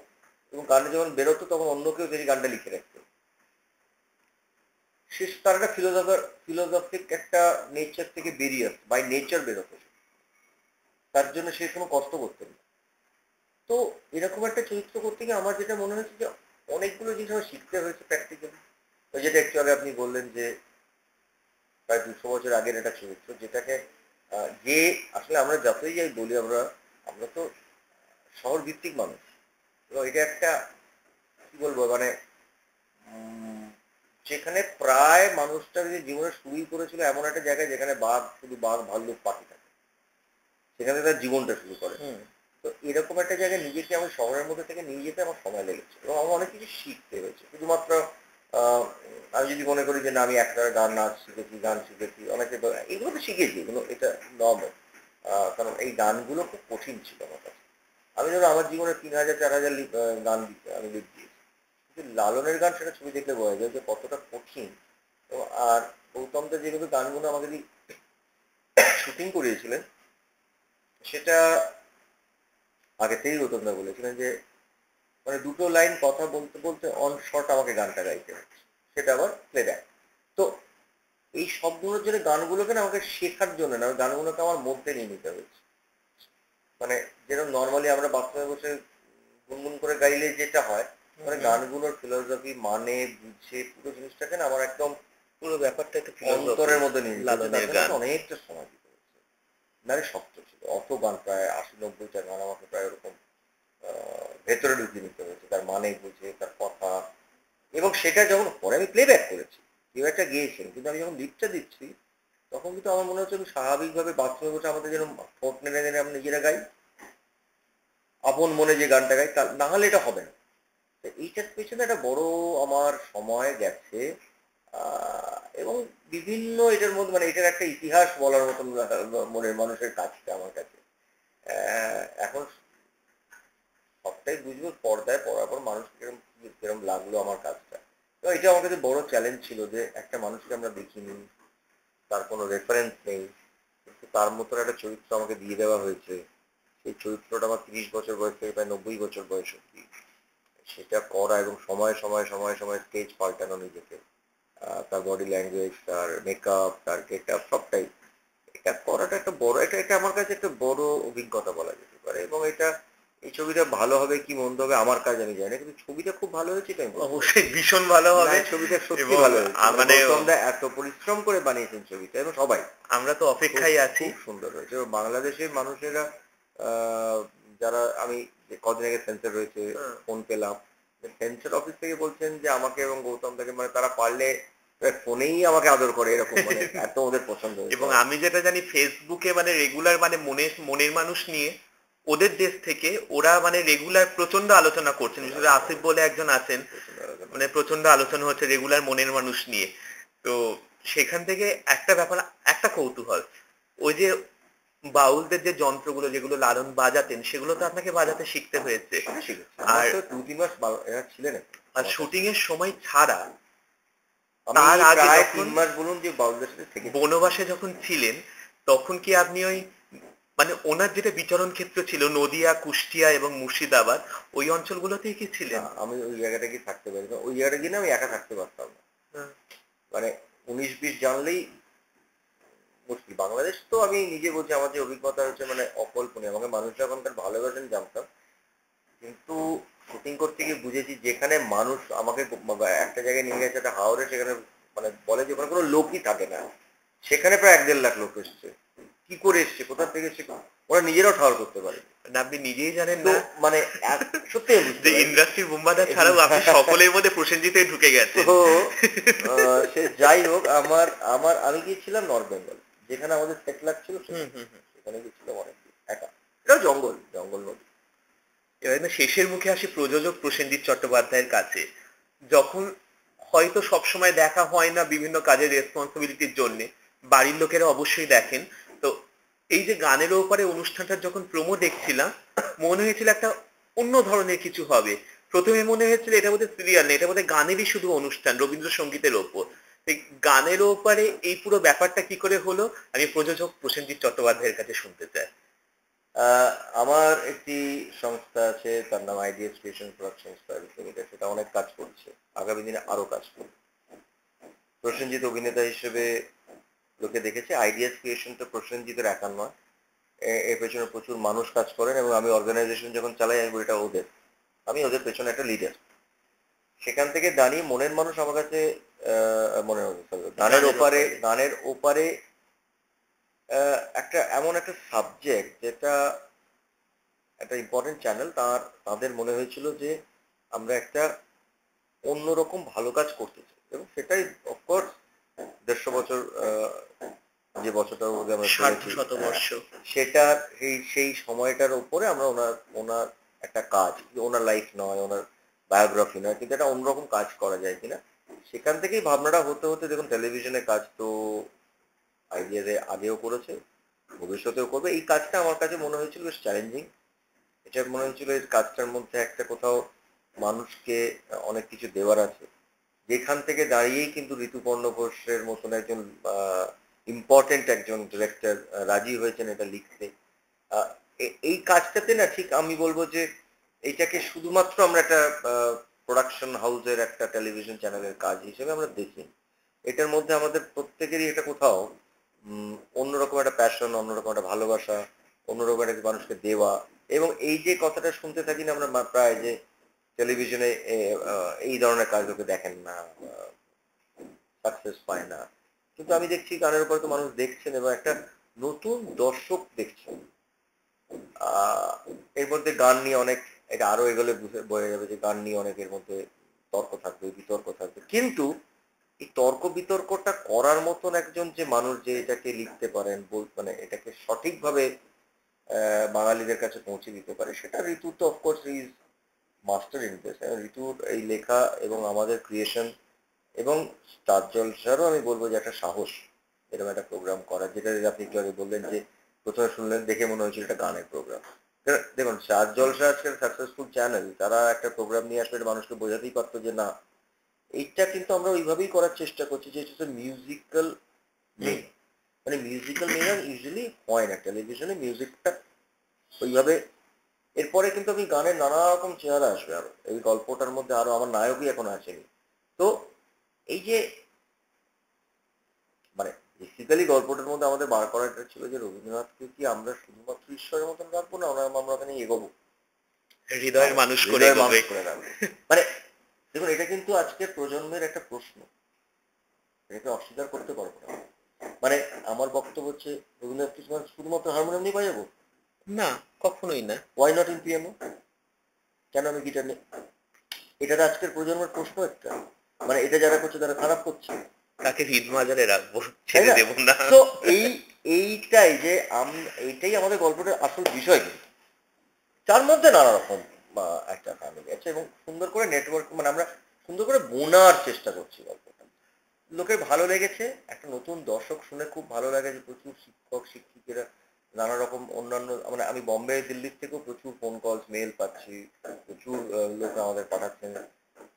এবং গানটা যখন বেরোতো তখন অন্য কেউ সেই গানটা লিখে রাখত। শেষ তার একটা ফিলোসফিক একটা নেচার থেকে বেরিয়ে আসতো, বাই নেচার বেরোতো, তার জন্য সে কোনো কষ্ট করতেন না। তো এরকম একটা চরিত্র করতে গিয়ে আমার যেটা মনে হয়েছে যে অনেকগুলো জিনিস আমার শিখতে হয়েছে প্র্যাকটিক্যালি। যেটা একটু আগে আপনি বললেন যে প্রায় 200 বছর আগের একটা চরিত্র, যেটাকে যে আসলে আমরা যতই যাই বলি, আমরা তো শহর ভিত্তিক মানুষ, এবং এটা একটা কি বলবো মানে যেখানে প্রায় মানুষটা যে জীবনে শুরুই করেছিল এমন একটা জায়গায় যেখানে শুধু বাঘ ভাল্লুক পাখি থাকে, সেখানে তার জীবনটা শুরু করে। তো এরকম একটা জায়গায় নিজেকে আমি শহরের মধ্যে থেকে নিয়ে যেতে আমার সময় লেগেছে, এবং আমার অনেক কিছু শিখতে হয়েছে। শুধুমাত্র আমি যদি মনে করি যে না আমি একটা গান নাচ শিখেছি, অনেকে এগুলো তো শিখেছি, কিন্তু এটা নর্মাল, কারণ এই গানগুলো খুব কঠিন ছিল আমার কাছে। আমি ধরো আমার জীবনে 3000-4000 গান আমি লিখছি, কিন্তু লালনের গান সেটা ছবি দেখলে বোঝা যায় যে কতটা কঠিন। আর গৌতমদা যেভাবে গানগুলো আমাকে শুটিং করিয়েছিলেন, সেটা আগে সেই গৌতম দা বলেছিলেন যে মানে দুটো লাইন কথা বলতে বলতে অন শট আমাকে গানটা গাইতে হচ্ছে, সেটা আবার প্লেব্যাক। তো এই সবগুলোর জন্য গানগুলোকে না আমাকে শেখার জন্য না, গানগুলোকে আমার মধ্যে নিয়ে নিতে হয়েছে। মানে যেরকম নর্মালি আমরা বাথরুমে বসে গুনগুন করে গাইলে যেটা হয়, মানে গানগুলোর ফিলোসফি মানে বুঝে পুরো জিনিসটাকে না আমার একদম পুরো ব্যাপারটা একটু অন্তরের মধ্যে নিয়ে অনেকটা সময় দিতে হয়েছে। নারে শক্ত ছিল অত গান, প্রায় ৮০-৯০টা গান আমাকে প্রায় ওরকম ভেতরে ঢুকিয়ে নিতে হয়েছে, তার মানে বুঝে, তার কথা। এবং সেটা যখন পরে আমি প্লেব্যাক করেছি, কেউ একটা গিয়েছিলাম, কিন্তু আমি যখন লিপটা দিচ্ছি তখন কিন্তু আমার মনে হচ্ছে আমি স্বাভাবিকভাবে বাথরুমে বসে আমাদের যেন ঠোঁট নেড়ে নেড়ে আমি নিজেরা গাই, আপন মনে যে গানটা গাই, তা না হলে এটা হবে না। তো এইটার পেছনে একটা বড় আমার সময় গেছে এবং বিভিন্ন এটার মধ্যে মানে এটার একটা ইতিহাস বলার মতন মনের মানুষের কাজটা আমার কাছে। এখন সবটাই বুঝবো পর্দায় পড়ার পর মানুষ কিরকম লাগলো আমার কাজটা। তো এটা আমার কাছে বড় চ্যালেঞ্জ ছিল যে একটা মানুষকে আমরা দেখিনি, তার কোনো রেফারেন্স নেই, কিন্তু তার মতো একটা চরিত্র আমাকে দিয়ে দেওয়া হয়েছে। সেই চরিত্রটা আমার ৩০ বছর বয়স থেকে প্রায় ৯০ বছর বয়স অব্দি সেটা করা এবং সময় সময় সময় সময় স্টেজ পাল্টানো নিজেকে, তার বডি ল্যাঙ্গুয়েজ, তার মেকআপ, তার গেট আপ, সবটাই এটা করাটা একটা বড় এটা আমার কাছে একটা বড় অভিজ্ঞতা বলা যেতে পারে। এবং এটা এই ছবিটা ভালো হবে কি মন্দ হবে আমার কাজ আমি জানি না, কিন্তু ছবিটা খুব ভালো হয়েছে। অবশ্যই ভীষণ ভালো হবে ছবিটা, সত্যি ভালো হয়েছে, এত পরিশ্রম করে বানিয়েছেন ছবিটা এবং সবাই আমরা তো অপেক্ষায় আছি। সুন্দর হয়েছে। বাংলাদেশের মানুষেরা যারা আমি কদিন আগে সেন্সর রয়েছে ফোন পেলাম, সেন্সর অফিস থেকে বলছেন যে আমাকে এবং গৌতম দাকে মানে তারা পারলে ফোনেই আমাকে আদর করে, এরকম এত ওদের পছন্দ। এবং আমি যেটা জানি ফেসবুকে মানে রেগুলার মানে মনের মানুষ নিয়ে ওদের দেশ থেকে ওরা মানে রেগুলার প্রচন্ড আলোচনা করছেন, বিশেষ করে আসিফ বলে একজন আছেন, মানে প্রচন্ড আলোচনা হচ্ছে রেগুলার মনের মানুষ নিয়ে। তো সেখান থেকে একটা ব্যাপার, একটা কৌতূহল, ওই যে বাউলদের যে যন্ত্রগুলো যেগুলো লালন বাজাতেন সেগুলো তো আপনাকে বাজাতে শিখতে হয়েছে, আর ২-৩ মাস ছিলেন। আর শুটিং এর সময় ছাড়া তার আগে ৩ মাস বলুন যে বাউলদের সাথে থেকে বনবাসে যখন ছিলেন তখন কি আপনি ওই মানে ওনার যেটা বিচরণ ক্ষেত্র ছিল নদিয়া, কুষ্টিয়া এবং মুর্শিদাবাদ ওই অঞ্চলগুলোতেই কি ছিলেন? আমি ওই জায়গাটা কি থাকতে পারি, ওই জায়গাটা গিয়ে না আমি একা থাকতে পারতাম না, মানে ১৯-২০ জানলেই মুশকিল। বাংলাদেশ তো আমি নিজে বলছি আমার যে অভিজ্ঞতা হচ্ছে মানে অকল্পনীয়, আমাকে মানুষরা এখনকার ভালোবাসেন জানতাম, কিন্তু শুটিং করতে গিয়ে বুঝেছি যেখানে মানুষ আমাকে একটা জায়গায় নিয়ে গেছে একটা হাওড়ে, সেখানে মানে বলে যে ওখানে কোনো লোকই থাকে না, সেখানে প্রায় ১-১.5 লাখ লোক এসছে, কি করে এসছে, কোথা থেকে এসছে, ওরা নিজেরাও ঠাউর করতে পারে না, আপনি নিজেই জানেন না। মানে সত্যি ইন্ডাস্ট্রি বোম্বাদা ছাড়াও আপনি সকলের মধ্যে প্রসেনজিতে ঢুকে গেছে। তো সে যাই হোক, আমি গিয়েছিলাম নর্থ বেঙ্গল, যেখানে আমাদের সেটলার ছিল, সেখানে গিয়েছিলাম অনেক একা, এটাও জঙ্গল নদী। এবার শেষের মুখে আসি প্রযোজক প্রসেনজিৎ চট্টোপাধ্যায়ের কাছে। যখন হয়তো সবসময় দেখা হয় না বিভিন্ন কাজের রেসপন্সিবিলিটির জন্য, বাড়ির লোকেরা অবশ্যই দেখেন, তো এই যে গানের ওপরে অনুষ্ঠানটা যখন প্রোমো দেখছিলাম মনে হয়েছিল একটা অন্য ধরনের কিছু হবে। প্রথমে মনে হয়েছিল এটা বোধহয় সিরিয়াল না, এটা বোধহয় গানেরই শুধু অনুষ্ঠান রবীন্দ্রসঙ্গীতের ওপর। গানের ওপরে এই পুরো ব্যাপারটা কি করে হলো আমি প্রযোজক প্রসেনজিৎ চট্টোপাধ্যায়ের কাছে শুনতে চাই। আমার একটি সংস্থা আছে, তার নাম idea station production service limited, সেটা অনেক কাজ করছে, আগামী দিনে আরো কাজ করবে। প্রসেনজিৎ অভিনেতা হিসেবে লোকে দেখেছে, আইডিয়াস ক্রিয়েশন তো প্রসেনজিতের একার নয়, এর পেছনে প্রচুর মানুষ কাজ করেন এবং আমি অর্গানাইজেশন যখন চালাই আমি বলি এটা ওদের, আমি ওদের পেছনে একটা লিডার। সেখান থেকে দাঁড়িয়ে মনের মানুষ আমার কাছে গানের ওপারে একটা এমন একটা সাবজেক্ট যেটা একটা ইম্পর্টেন্ট চ্যানেল, তাদের মনে হয়েছিল যে আমরা একটা অন্যরকম ভালো কাজ করতে চাই এবং সেটাই অফকোর্স ১৫০ বছর যে বছরটার মধ্যে আমরা সেটা সেই সময়টার উপরে আমরা ওনার একটা কাজ, ওনার লাইফ নয়, ওনার বায়োগ্রাফি নয়, কিন্তু একটা অন্যরকম কাজ করা যায় কিনা, সেখান থেকেই ভাবনাটা হতে হতে দেখুন টেলিভিশনে কাজ তো আইডিয়াতে আগেও করেছে, ভবিষ্যতেও করবে। এই কাজটা আমার কাছে মনে হয়েছিল বেশ চ্যালেঞ্জিং, এটা মনে হয়েছিল এই কাজটার মধ্যে একটা কোথাও মানুষকে অনেক কিছু দেওয়ার আছে, যেখান থেকে দাঁড়িয়েই কিন্তু ঋতুপর্ণ ঘোষের মতন একজন ইম্পর্টেন্ট একজন ডিরেক্টর রাজি হয়েছেন এটা লিখতে। এই কাজটাতে না ঠিক আমি বলবো যে এটাকে শুধুমাত্র আমরা একটা প্রোডাকশন হাউসের একটা টেলিভিশন চ্যানেলের কাজ হিসেবে আমরা দেখি। এটার মধ্যে আমাদের প্রত্যেকেরই এটা কোথাও অন্যরকম একটা প্যাশন, অন্যরকম একটা ভালোবাসা, অন্যরকম একটা মানুষকে দেওয়া, এবং এই যে কথাটা শুনতে থাকি না আমরা প্রায় যে টেলিভিশনে এই ধরনের কাজগুলোকে দেখেন না, সাকসেস পায় না, কিন্তু আমি দেখছি গানের উপর তো মানুষ দেখছেন এবং একটা নতুন দর্শক দেখছেন। এর মধ্যে গান নিয়ে অনেক, এটা আরো এগুলো বোঝা যাবে যে গান নিয়ে অনেকের মধ্যে তর্ক থাকবে, বিতর্ক থাকবে, কিন্তু এই তর্ক বিতর্কটা করার মতন একজন যে মানুষ যে এটাকে লিখতে পারেন, মানে এটাকে সঠিকভাবে বাঙালিদের কাছে পৌঁছে দিতে পারে, সেটা ঋতু তো of course is master in this. ঋতুর এই লেখা এবং আমাদের ক্রিয়েশন এবং স্টার জলসারও আমি বলবো যে একটা সাহস এরকম একটা প্রোগ্রাম করা, যেটা আপনি একটু আগে বললেন যে প্রথমে শুনলেন দেখে মনে হয়েছিল এটা গানের প্রোগ্রাম। দেখুন স্টার জলসা আজকের সাকসেসফুল চ্যানেল, তারা একটা প্রোগ্রাম নিয়ে আসলে মানুষকে বোঝাতেই পারতো যে না এইটা কিন্তু আমরা ওইভাবেই করার চেষ্টা করছি যে এটা মিউজিক্যাল নেই, মানে মিউজিক্যাল মেয়েরা ইউজুয়ালি হয় না টেলিভিশনে মিউজিকটা ওইভাবে। এরপরে কিন্তু আমি গানের নানা রকম চেহারা আসবে, আরো এই গল্পটার মধ্যে আরো আমার নায়কই এখন আসেনি, তো এই যে মানে বেসিক্যালি গল্পটার মধ্যে আমাদের বার করাটা ছিল যে রবীন্দ্রনাথকে কি আমরা শুধুমাত্র ঈশ্বরের মতন রাখবো না, আমরা ওখানে এগোবো, হৃদয়ের মানুষ করে রাখবো। মানে দেখুন এটা কিন্তু আজকের প্রজন্মের একটা প্রশ্ন, এটাকে অস্বীকার করতে পারবো না। মানে আমার বক্তব্য হচ্ছে রবীন্দ্রনাথ কি শুধুমাত্র হারমোনিয়াম নিয়ে বাজাবো? না, কখনোই না। Why not in piano? কেন আমি গিটার নিয়ে? এটা আজকের প্রজন্মের প্রশ্ন একটা, মানে এটা যারা করছে তারা খারাপ করছে, তাকে হিট মাজারে রাখবো, ছেড়ে দেবো না। তো এইটাই যে এইটাই আমাদের গল্পটার আসল বিষয়, কিন্তু তার মধ্যে নানা রকম একটা ফ্যামিলি আছে এবং সুন্দর করে নেটওয়ার্ক, মানে আমরা সুন্দর করে বোনার চেষ্টা করছি গল্পটা। লোকের ভালো লেগেছে, একটা নতুন দর্শক শুনে খুব ভালো লাগে যে প্রচুর শিক্ষক শিক্ষিকেরা নানা রকম অন্যান্য, মানে আমি বম্বে দিল্লির থেকেও প্রচুর ফোন কলস, মেল পাচ্ছি, প্রচুর লোক আমাদের পাঠাচ্ছেন,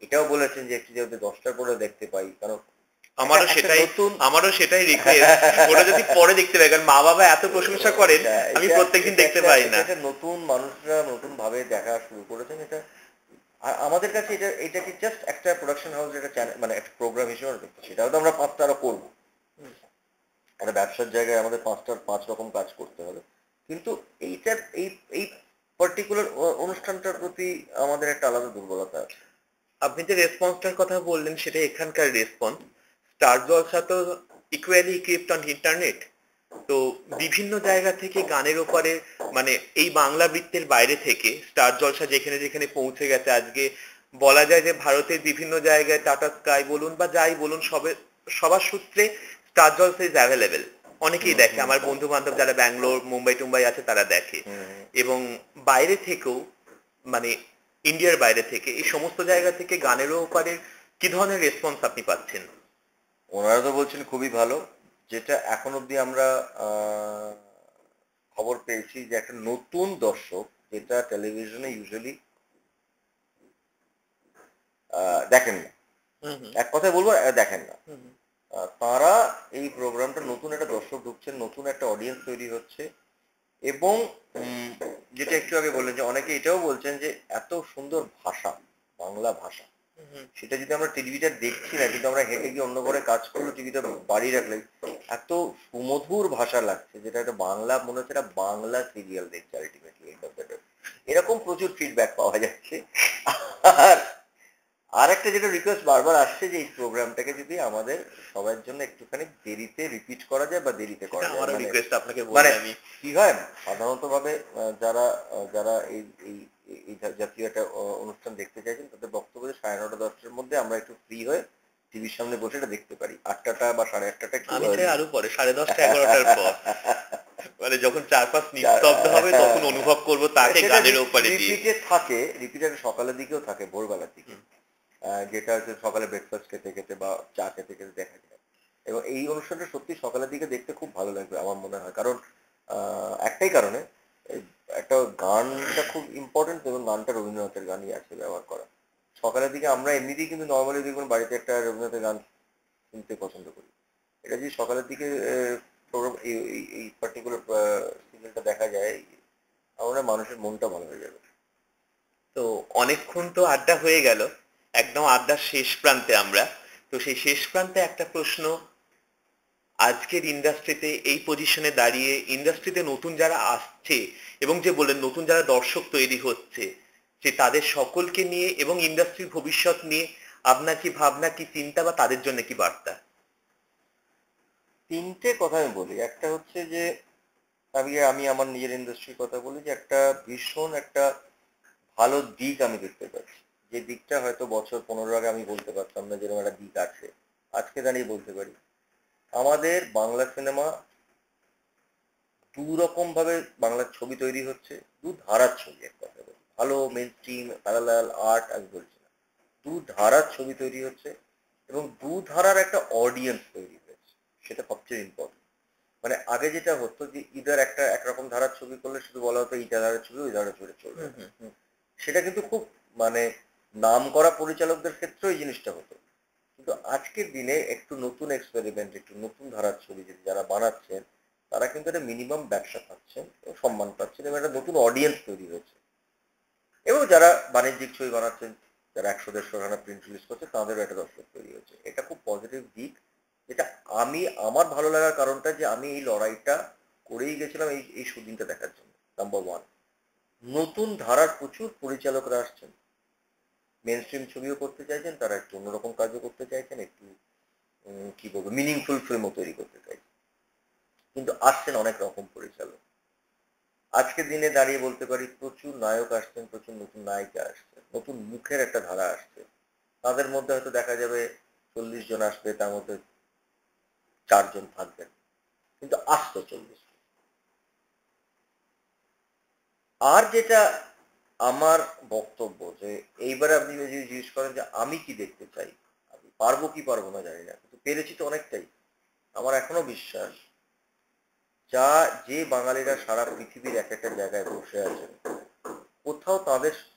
এটাও বলেছেন যে একটু যাতে 10টার পরে দেখতে পাই, কারণ আমারও সেটাই রিকোয়েস্ট, ওটা যদি পরে দেখতে পাই, কারণ মা বাবা এত প্রশংসা করেন আমি প্রত্যেকদিন দেখতে পাই না। এটা নতুন মানুষরা নতুন ভাবে দেখা শুরু করেছেন, এটা আর আমাদের কাছে এটাকে জাস্ট একটা প্রোডাকশন হাউস একটা চ্যানেল, মানে একটা প্রোগ্রাম হিসেবে দেখতে, সেটাও তো আমরা 5টা আরো করবো, একটা ব্যবসার জায়গায় আমাদের 5 রকম কাজ করতে হবে, কিন্তু এইটার এই পার্টিকুলার অনুষ্ঠানটার প্রতি আমাদের একটা আলাদা দুর্বলতা আছে। আপনি যে রেসপন্সটার কথা বললেন সেটা এখানকার রেসপন্স, স্টার জলসা তো ইকুয়ালি ইকুইপড অন ইন্টারনেট, তো বিভিন্ন জায়গা থেকে গানের ওপরে, মানে এই বাংলা বৃত্তের বাইরে থেকে স্টার জলসা যেখানে যেখানে পৌঁছে গেছে, আজকে বলা যায় যে ভারতের বিভিন্ন জায়গায় টাটা স্কাই বলুন বা যাই বলুন, সবার সূত্রে স্টার জলসা ইজ অ্যাভেলেবেল। অনেকেই দেখে, আমার বন্ধু বান্ধব যারা ব্যাঙ্গালোর মুম্বাই টুম্বাই আছে তারা দেখে, এবং বাইরে থেকেও, মানে ইন্ডিয়ার বাইরে থেকে এই সমস্ত জায়গা থেকে গানের ওপরে কি ধরনের রেসপন্স আপনি পাচ্ছেন? ওনারা তো বলছেন খুবই ভালো, যেটা এখন অব্দি আমরা খবর পেয়েছি যে একটা নতুন দর্শক, যেটা টেলিভিশনে ইউজুয়ালি দেখেন না, এক কথায় বলবো দেখেন না, তারা এই প্রোগ্রামটা নতুন একটা দর্শক ঢুকছে, নতুন একটা অডিয়েন্স তৈরি হচ্ছে, এবং যেটা একটু আগে বললেন যে অনেকে এটাও বলছেন যে এত সুন্দর ভাষা, বাংলা ভাষা, সেটা যদি আমরা টিভিটা দেখছি না, কিন্তু আমরা হেঁটে গিয়ে অন্য ঘরে কাজ করলো, টিভিটা বাড়ি রাখলে এত সুমধুর ভাষা লাগছে, যেটা একটা বাংলা মনে হচ্ছে একটা বাংলা সিরিয়াল দেখছে আলটিমেটলি, এরকম প্রচুর ফিডব্যাক পাওয়া যাচ্ছে। আর একটা যেটা রিকোয়েস্ট বারবার আসছে যে এই প্রোগ্রামটাকে যদি আমাদের সবার জন্য একটুখানি দেরিতে রিপিট করা যায় বা দেরিতে করা যায়, আমার রিকোয়েস্ট আপনাকে বলি আমি কি হয়, সাধারণতভাবে যারা যারা এই জাতীয় একটা অনুষ্ঠান দেখতে চাইছেন তাদের বক্তব্য যে 9:30-10টার মধ্যে আমরা একটু ফ্রি হয়ে টিভির সামনে বসে এটা দেখতে পারি, 8টা বা 8:30টা, আমি চাই আরো পরে 10:30-11টার পর, মানে যখন 4-5 নিস্তব্ধ হবে তখন অনুভব করবো তাকে গানের উপরে রিপিটে থাকে, রিপিট একটা সকালের দিকেও থাকে, ভোরবেলার দিকে, যেটা হচ্ছে সকালে ব্রেকফাস্ট খেতে খেতে বা চা খেতে খেতে দেখা যায়, এবং এই অনুষ্ঠানটা সত্যি সকালের দিকে দেখতে খুব ভালো লাগবে আমার মনে হয়, কারণ একটাই কারণে একটা গানটা খুব ইম্পর্টেন্ট, এবং গানটা রবীন্দ্রনাথের গানই আছে ব্যবহার করা। সকালের দিকে আমরা এমনিতেই কিন্তু নর্মালি দেখুন বাড়িতে একটা রবীন্দ্রনাথের গান শুনতে পছন্দ করি, এটা যদি সকালের দিকে এই পার্টিকুলার সিরিয়ালটা দেখা যায় আমরা মানুষের মনটা ভালো হয়ে যাবে। তো অনেকক্ষণ তো আড্ডা হয়ে গেল, একদম আড্ডার শেষ প্রান্তে আমরা। তো সেই শেষ প্রান্তে একটা প্রশ্ন, আজকের ইন্ডাস্ট্রিতে এই পজিশনে দাঁড়িয়ে ইন্ডাস্ট্রিতে নতুন যারা আসছে এবং যে বললেন নতুন যারা দর্শক তৈরি হচ্ছে, যে তাদের সকলকে নিয়ে এবং ইন্ডাস্ট্রির ভবিষ্যৎ নিয়ে আপনার কি ভাবনা, কি চিন্তা বা তাদের জন্য কি বার্তা? তিনটে কথা আমি বলি। একটা হচ্ছে যে আমি আমার নিজের ইন্ডাস্ট্রির কথা বলি, যে একটা ভীষণ একটা ভালো দিক আমি দেখতে পাচ্ছি, যে দিকটা হয়তো বছর 15 আগে আমি বলতে পারতাম না, যেরকম একটা দিক আছে আজকে দাঁড়িয়ে বলতে পারি। আমাদের বাংলা সিনেমা দু রকম ভাবে বাংলার ছবি তৈরি হচ্ছে, দু ধারার ছবি, এক কথা বলি ভালো মেন স্ট্রিম প্যারালাল আর্ট আমি বলছি না, দু ধারার ছবি তৈরি হচ্ছে এবং দু ধারার একটা অডিয়েন্স তৈরি হয়েছে, সেটা সবচেয়ে ইম্পর্টেন্ট। মানে আগে যেটা হতো যে ইদার একটা একরকম ধারার ছবি করলে শুধু বলা হতো এই ধারার ছবি ওই ধারার ছবি চলবে, সেটা কিন্তু খুব মানে নাম করা পরিচালকদের ক্ষেত্রে এই জিনিসটা হতো। কিন্তু আজকের দিনে একটু নতুন এক্সপেরিমেন্ট, একটু নতুন ধারার ছবি যারা বানাচ্ছেন তারা কিন্তু একটা মিনিমাম ব্যবসা পাচ্ছেন, সম্মান পাচ্ছেন এবং একটা নতুন অডিয়েন্স তৈরি হয়েছে। এবং যারা বাণিজ্যিক ছবি বানাচ্ছেন, যারা 100-150 প্রিন্ট রিলিজ করছে, তাদেরও একটা দর্শক তৈরি হয়েছে। এটা খুব পজিটিভ দিক, যেটা আমি আমার ভালো লাগার কারণটা যে আমি এই লড়াইটা করেই গেছিলাম এই শুটিংটা দেখার জন্য। নাম্বার ওয়ান, নতুন ধারার প্রচুর পরিচালকরা আসছেন, মেন স্ট্রিম ছবিও করতে চাইছেন, তারা একটু অন্যরকম কাজও করতে চাইছেন, একটু কি বলবো মিনিংফুল ফিল্মও তৈরি করতে চাইছেন, কিন্তু আসছেন অনেক রকম পরিচালক। আজকের দিনে দাঁড়িয়ে বলতে পারি প্রচুর নায়ক আসছেন, প্রচুর নতুন নায়িকা আসছেন, নতুন মুখের একটা ধারা আসছে। তাদের মধ্যে হয়তো দেখা যাবে 40 জন আসবে, তার মধ্যে 4 জন থাকবেন, কিন্তু আসতো 40। আর যেটা আমার বক্তব্য, যে এইবারে আপনি যদি জিজ্ঞেস করেন যে আমি কি দেখতে চাই, আমি পারবো কি পারবো না জানি না, কিন্তু পেরেছি তো অনেকটাই। আমার এখনো বিশ্বাস যে বাঙালিরা সারা পৃথিবীর এক একটা জায়গায় বসে আছেন, কোথাও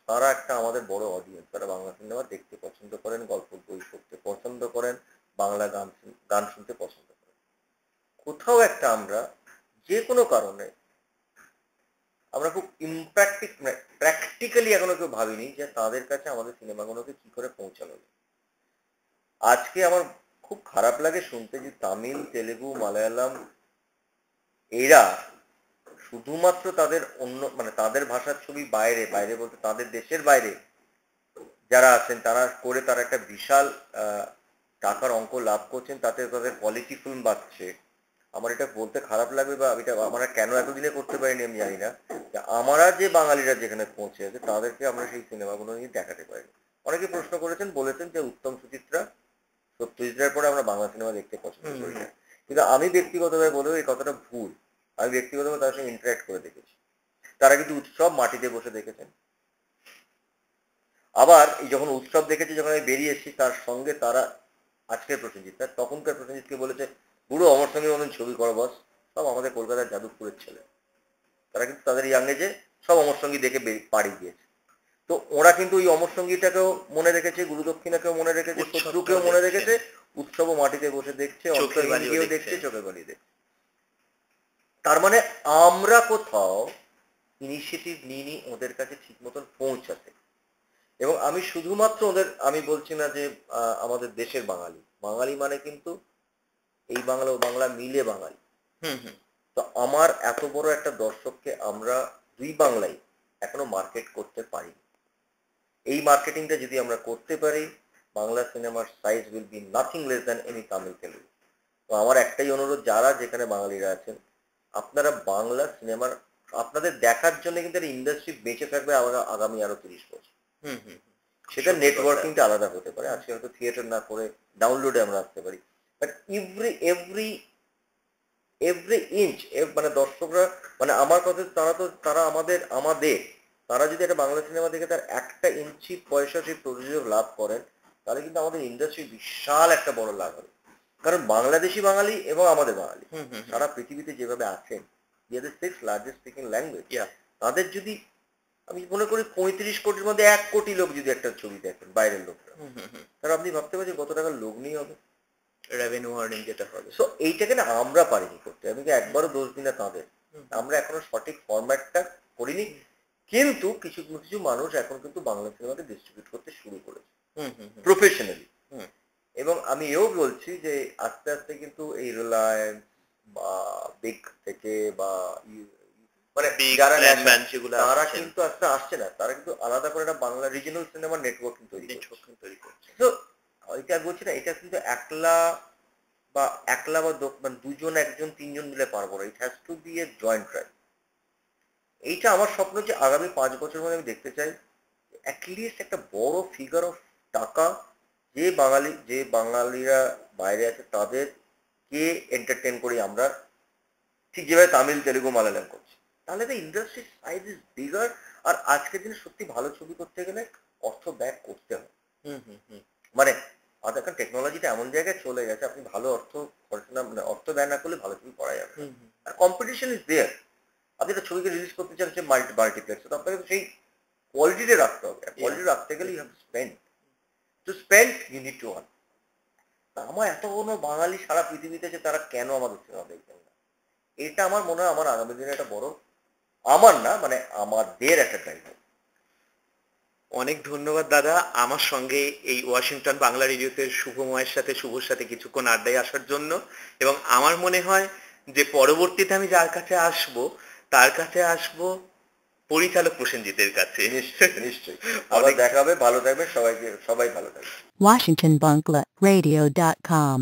তারা একটা আমাদের বড় অডিয়েন্স, তারা বাংলা সিনেমা দেখতে পছন্দ করেন, গল্প বই পড়তে পছন্দ করেন, বাংলা গান শুনতে পছন্দ করেন। কোথাও একটা আমরা যে কোনো কারণে আমরা খুব প্র্যাকটিক্যালি এখনো কেউ ভাবিনি যে তাদের কাছে আমাদের সিনেমাগুলোকে কি করে পৌঁছানো যায়। আজকে আমার খুব খারাপ লাগে শুনতে যে তামিল, তেলেগু, মালায়ালাম এরা শুধুমাত্র তাদের অন্য মানে তাদের ভাষার ছবি বাইরে বাইরে বলতে তাদের দেশের বাইরে যারা আছেন তারা করে তারা একটা বিশাল টাকার অঙ্ক লাভ করছেন, তাতে তাদের কোয়ালিটি ফিল্ম বাড়ছে। আমার এটা বলতে খারাপ লাগবে বা এটা আমরা কেন এতদিনে করতে পারিনি আমি জানি না, যে আমরা যে বাঙালিরা যেখানে পৌঁছে আছে তাদেরকে আমরা সেই সিনেমাগুলো নিয়ে দেখাতে পারিনি। অনেকে প্রশ্ন করেছেন, বলেছেন যে উত্তম সুচিত্রা সত্যজিৎরার পরে আমরা বাংলা সিনেমা দেখতে পছন্দ করি না, কিন্তু আমি ব্যক্তিগতভাবে বলবো এই কথাটা ভুল। আমি ব্যক্তিগতভাবে তার সঙ্গে ইন্টারাক্ট করে দেখেছি, তারা কিন্তু উৎসব মাটিতে বসে দেখেছেন। আবার যখন উৎসব দেখেছি, যখন আমি বেরিয়েছি তার সঙ্গে তারা আজকের প্রসেনজিৎ, তার তখনকার প্রসেনজিৎকে বলেছে বুড়ো আমার সঙ্গে অনেক ছবি করো বস, সব আমাদের কলকাতার যাদবপুরের ছেলে, তারা কিন্তু তাদের ইয়াংয়েজে সব অমর সঙ্গী দেখে পাড়ি দিয়েছে। তো ওরা কিন্তু ওই অমর সঙ্গীটাকেও মনে রেখেছে, গুরুদক্ষিণাকেও মনে রেখেছে, শত্রুকেও মনে রেখেছে, উৎসব মাটিতে বসে দেখছে, অন্তর্গীও দেখছে, চোখে বালি দেখছে। তার মানে আমরা কোথাও ইনিশিয়েটিভ নিয়ে ওদের কাছে ঠিক মতন পৌঁছাতে। এবং আমি শুধুমাত্র ওদের আমি বলছি না যে আমাদের দেশের বাঙালি, বাঙালি মানে কিন্তু এই বাংলা ও বাংলা মিলে বাঙালি। তো আমার এত বড় একটা দর্শককে আমরা দুই বাংলায় এখনো মার্কেট করতে পারি। এই মার্কেটিংটা যদি আমরা করতে পারি, বাংলা সিনেমার size will be nothing less than any Tamil, Telugu. তো আমার একটাই অনুরোধ, যারা যেখানে বাঙালিরা আছেন, আপনারা বাংলা সিনেমার আপনাদের দেখার জন্য কিন্তু একটা ইন্ডাস্ট্রি বেঁচে থাকবে আগামী আরো 30 বছর। সেটা নেটওয়ার্কিংটা আলাদা হতে পারে, আজকে হয়তো থিয়েটার না করে ডাউনলোডে আমরা আসতে পারি, বাট এভরি ইঞ্চ মানে দর্শকরা মানে আমার কথা তারা আমাদের তারা যদি একটা বাংলা সিনেমা থেকে তার একটা ইঞ্চি পয়সা সেই প্রযোজক লাভ করেন, তাহলে কিন্তু আমাদের ইন্ডাস্ট্রি বিশাল একটা বড় লাভ হবে। কারণ বাংলাদেশি বাঙালি এবং আমাদের বাঙালি সারা পৃথিবীতে যেভাবে আছেন, যাদের 6th লার্জেস্ট স্পিকিং ল্যাঙ্গুয়েজ, তাদের যদি আমি মনে করি 35 কোটির মধ্যে 1 কোটি লোক যদি একটা ছবি দেখেন বাইরের লোকরা, তারা আপনি ভাবতে পারছেন কত টাকার লগ্নি হবে, রেভিনিউ আর্নিং যেটা হবে। সো এইটাকে না আমরা পারিনি করতে, আমি একবারও দোষ দিই না তাদের, আমরা এখনো সঠিক ফরম্যাটটা করিনি কিন্তু কিছু কিছু মানুষ এখন কিন্তু বাংলা সিনেমাকে ডিস্ট্রিবিউট করতে শুরু করেছে প্রফেশনালি এবং আমি এও বলছি যে আস্তে আস্তে কিন্তু এই রিলায়েন্স বা বিগ থেকে বা মানে যারা ল্যান্ডম্যান সেগুলো তারা কিন্তু আস্তে আসছে না তারা কিন্তু আলাদা করে একটা বাংলা রিজিনাল সিনেমা নেটওয়ার্ক তৈরি করছে তো এটা বলছি না এটা কিন্তু একলা বা দুজন একজন তিনজন মিলে পারবো না it has to be a joint right এইটা আমার স্বপ্ন যে আগামী 5 বছরের মধ্যে আমি দেখতে চাই অ্যাট লিস্ট একটা বড় ফিগার অফ টাকা যে বাঙালিরা বাইরে আছে তাদেরকে এন্টারটেইন করি আমরা ঠিক যেভাবে তামিল তেলুগু মালায়ালাম করছি তাহলে তো ইন্ডাস্ট্রি সাইজ ইজ বিগার আর আজকের দিনে সত্যি ভালো ছবি করতে গেলে অর্থ ব্যয় করতে হয় মানে আজকাল টেকনোলজিটা এমন জায়গায় চলে গেছে আপনি ভালো অর্থ খরচ না মানে অর্থ ব্যয় না করলে ভালো ছবি করা যাবে আর কম্পিটিশন ইজ দেয়ার আপনি একটা ছবিকে রিলিজ করতে চান যে মাল্টিপ্লেক্সে তো আপনাকে সেই কোয়ালিটিটা রাখতে হবে কোয়ালিটি রাখতে গেলে you have to spend you need to earn আমার এত কোনো বাঙালি সারা পৃথিবীতে যে তারা কেন আমাদের সিনেমা দেখবেন না এটা আমার মনে হয় আমার আগামী দিনে একটা বড় আমার না মানে আমাদের একটা ড্রাইভার অনেক ধন্যবাদ দাদা আমার সঙ্গে এই ওয়াশিংটন বাংলা রেডিওতে শুভময়ের সাথে শুভর সাথে কিছুক্ষণ আড্ডায় আসার জন্য এবং আমার মনে হয় যে পরবর্তীতে আমি যার কাছে আসব পরিচালক প্রসেনজিতের কাছে নিশ্চয়ই আবার দেখা হবে ভালো থাকবেন সবাইকে সবাই ভালো থাকবেন WashingtonBanglaRadio.com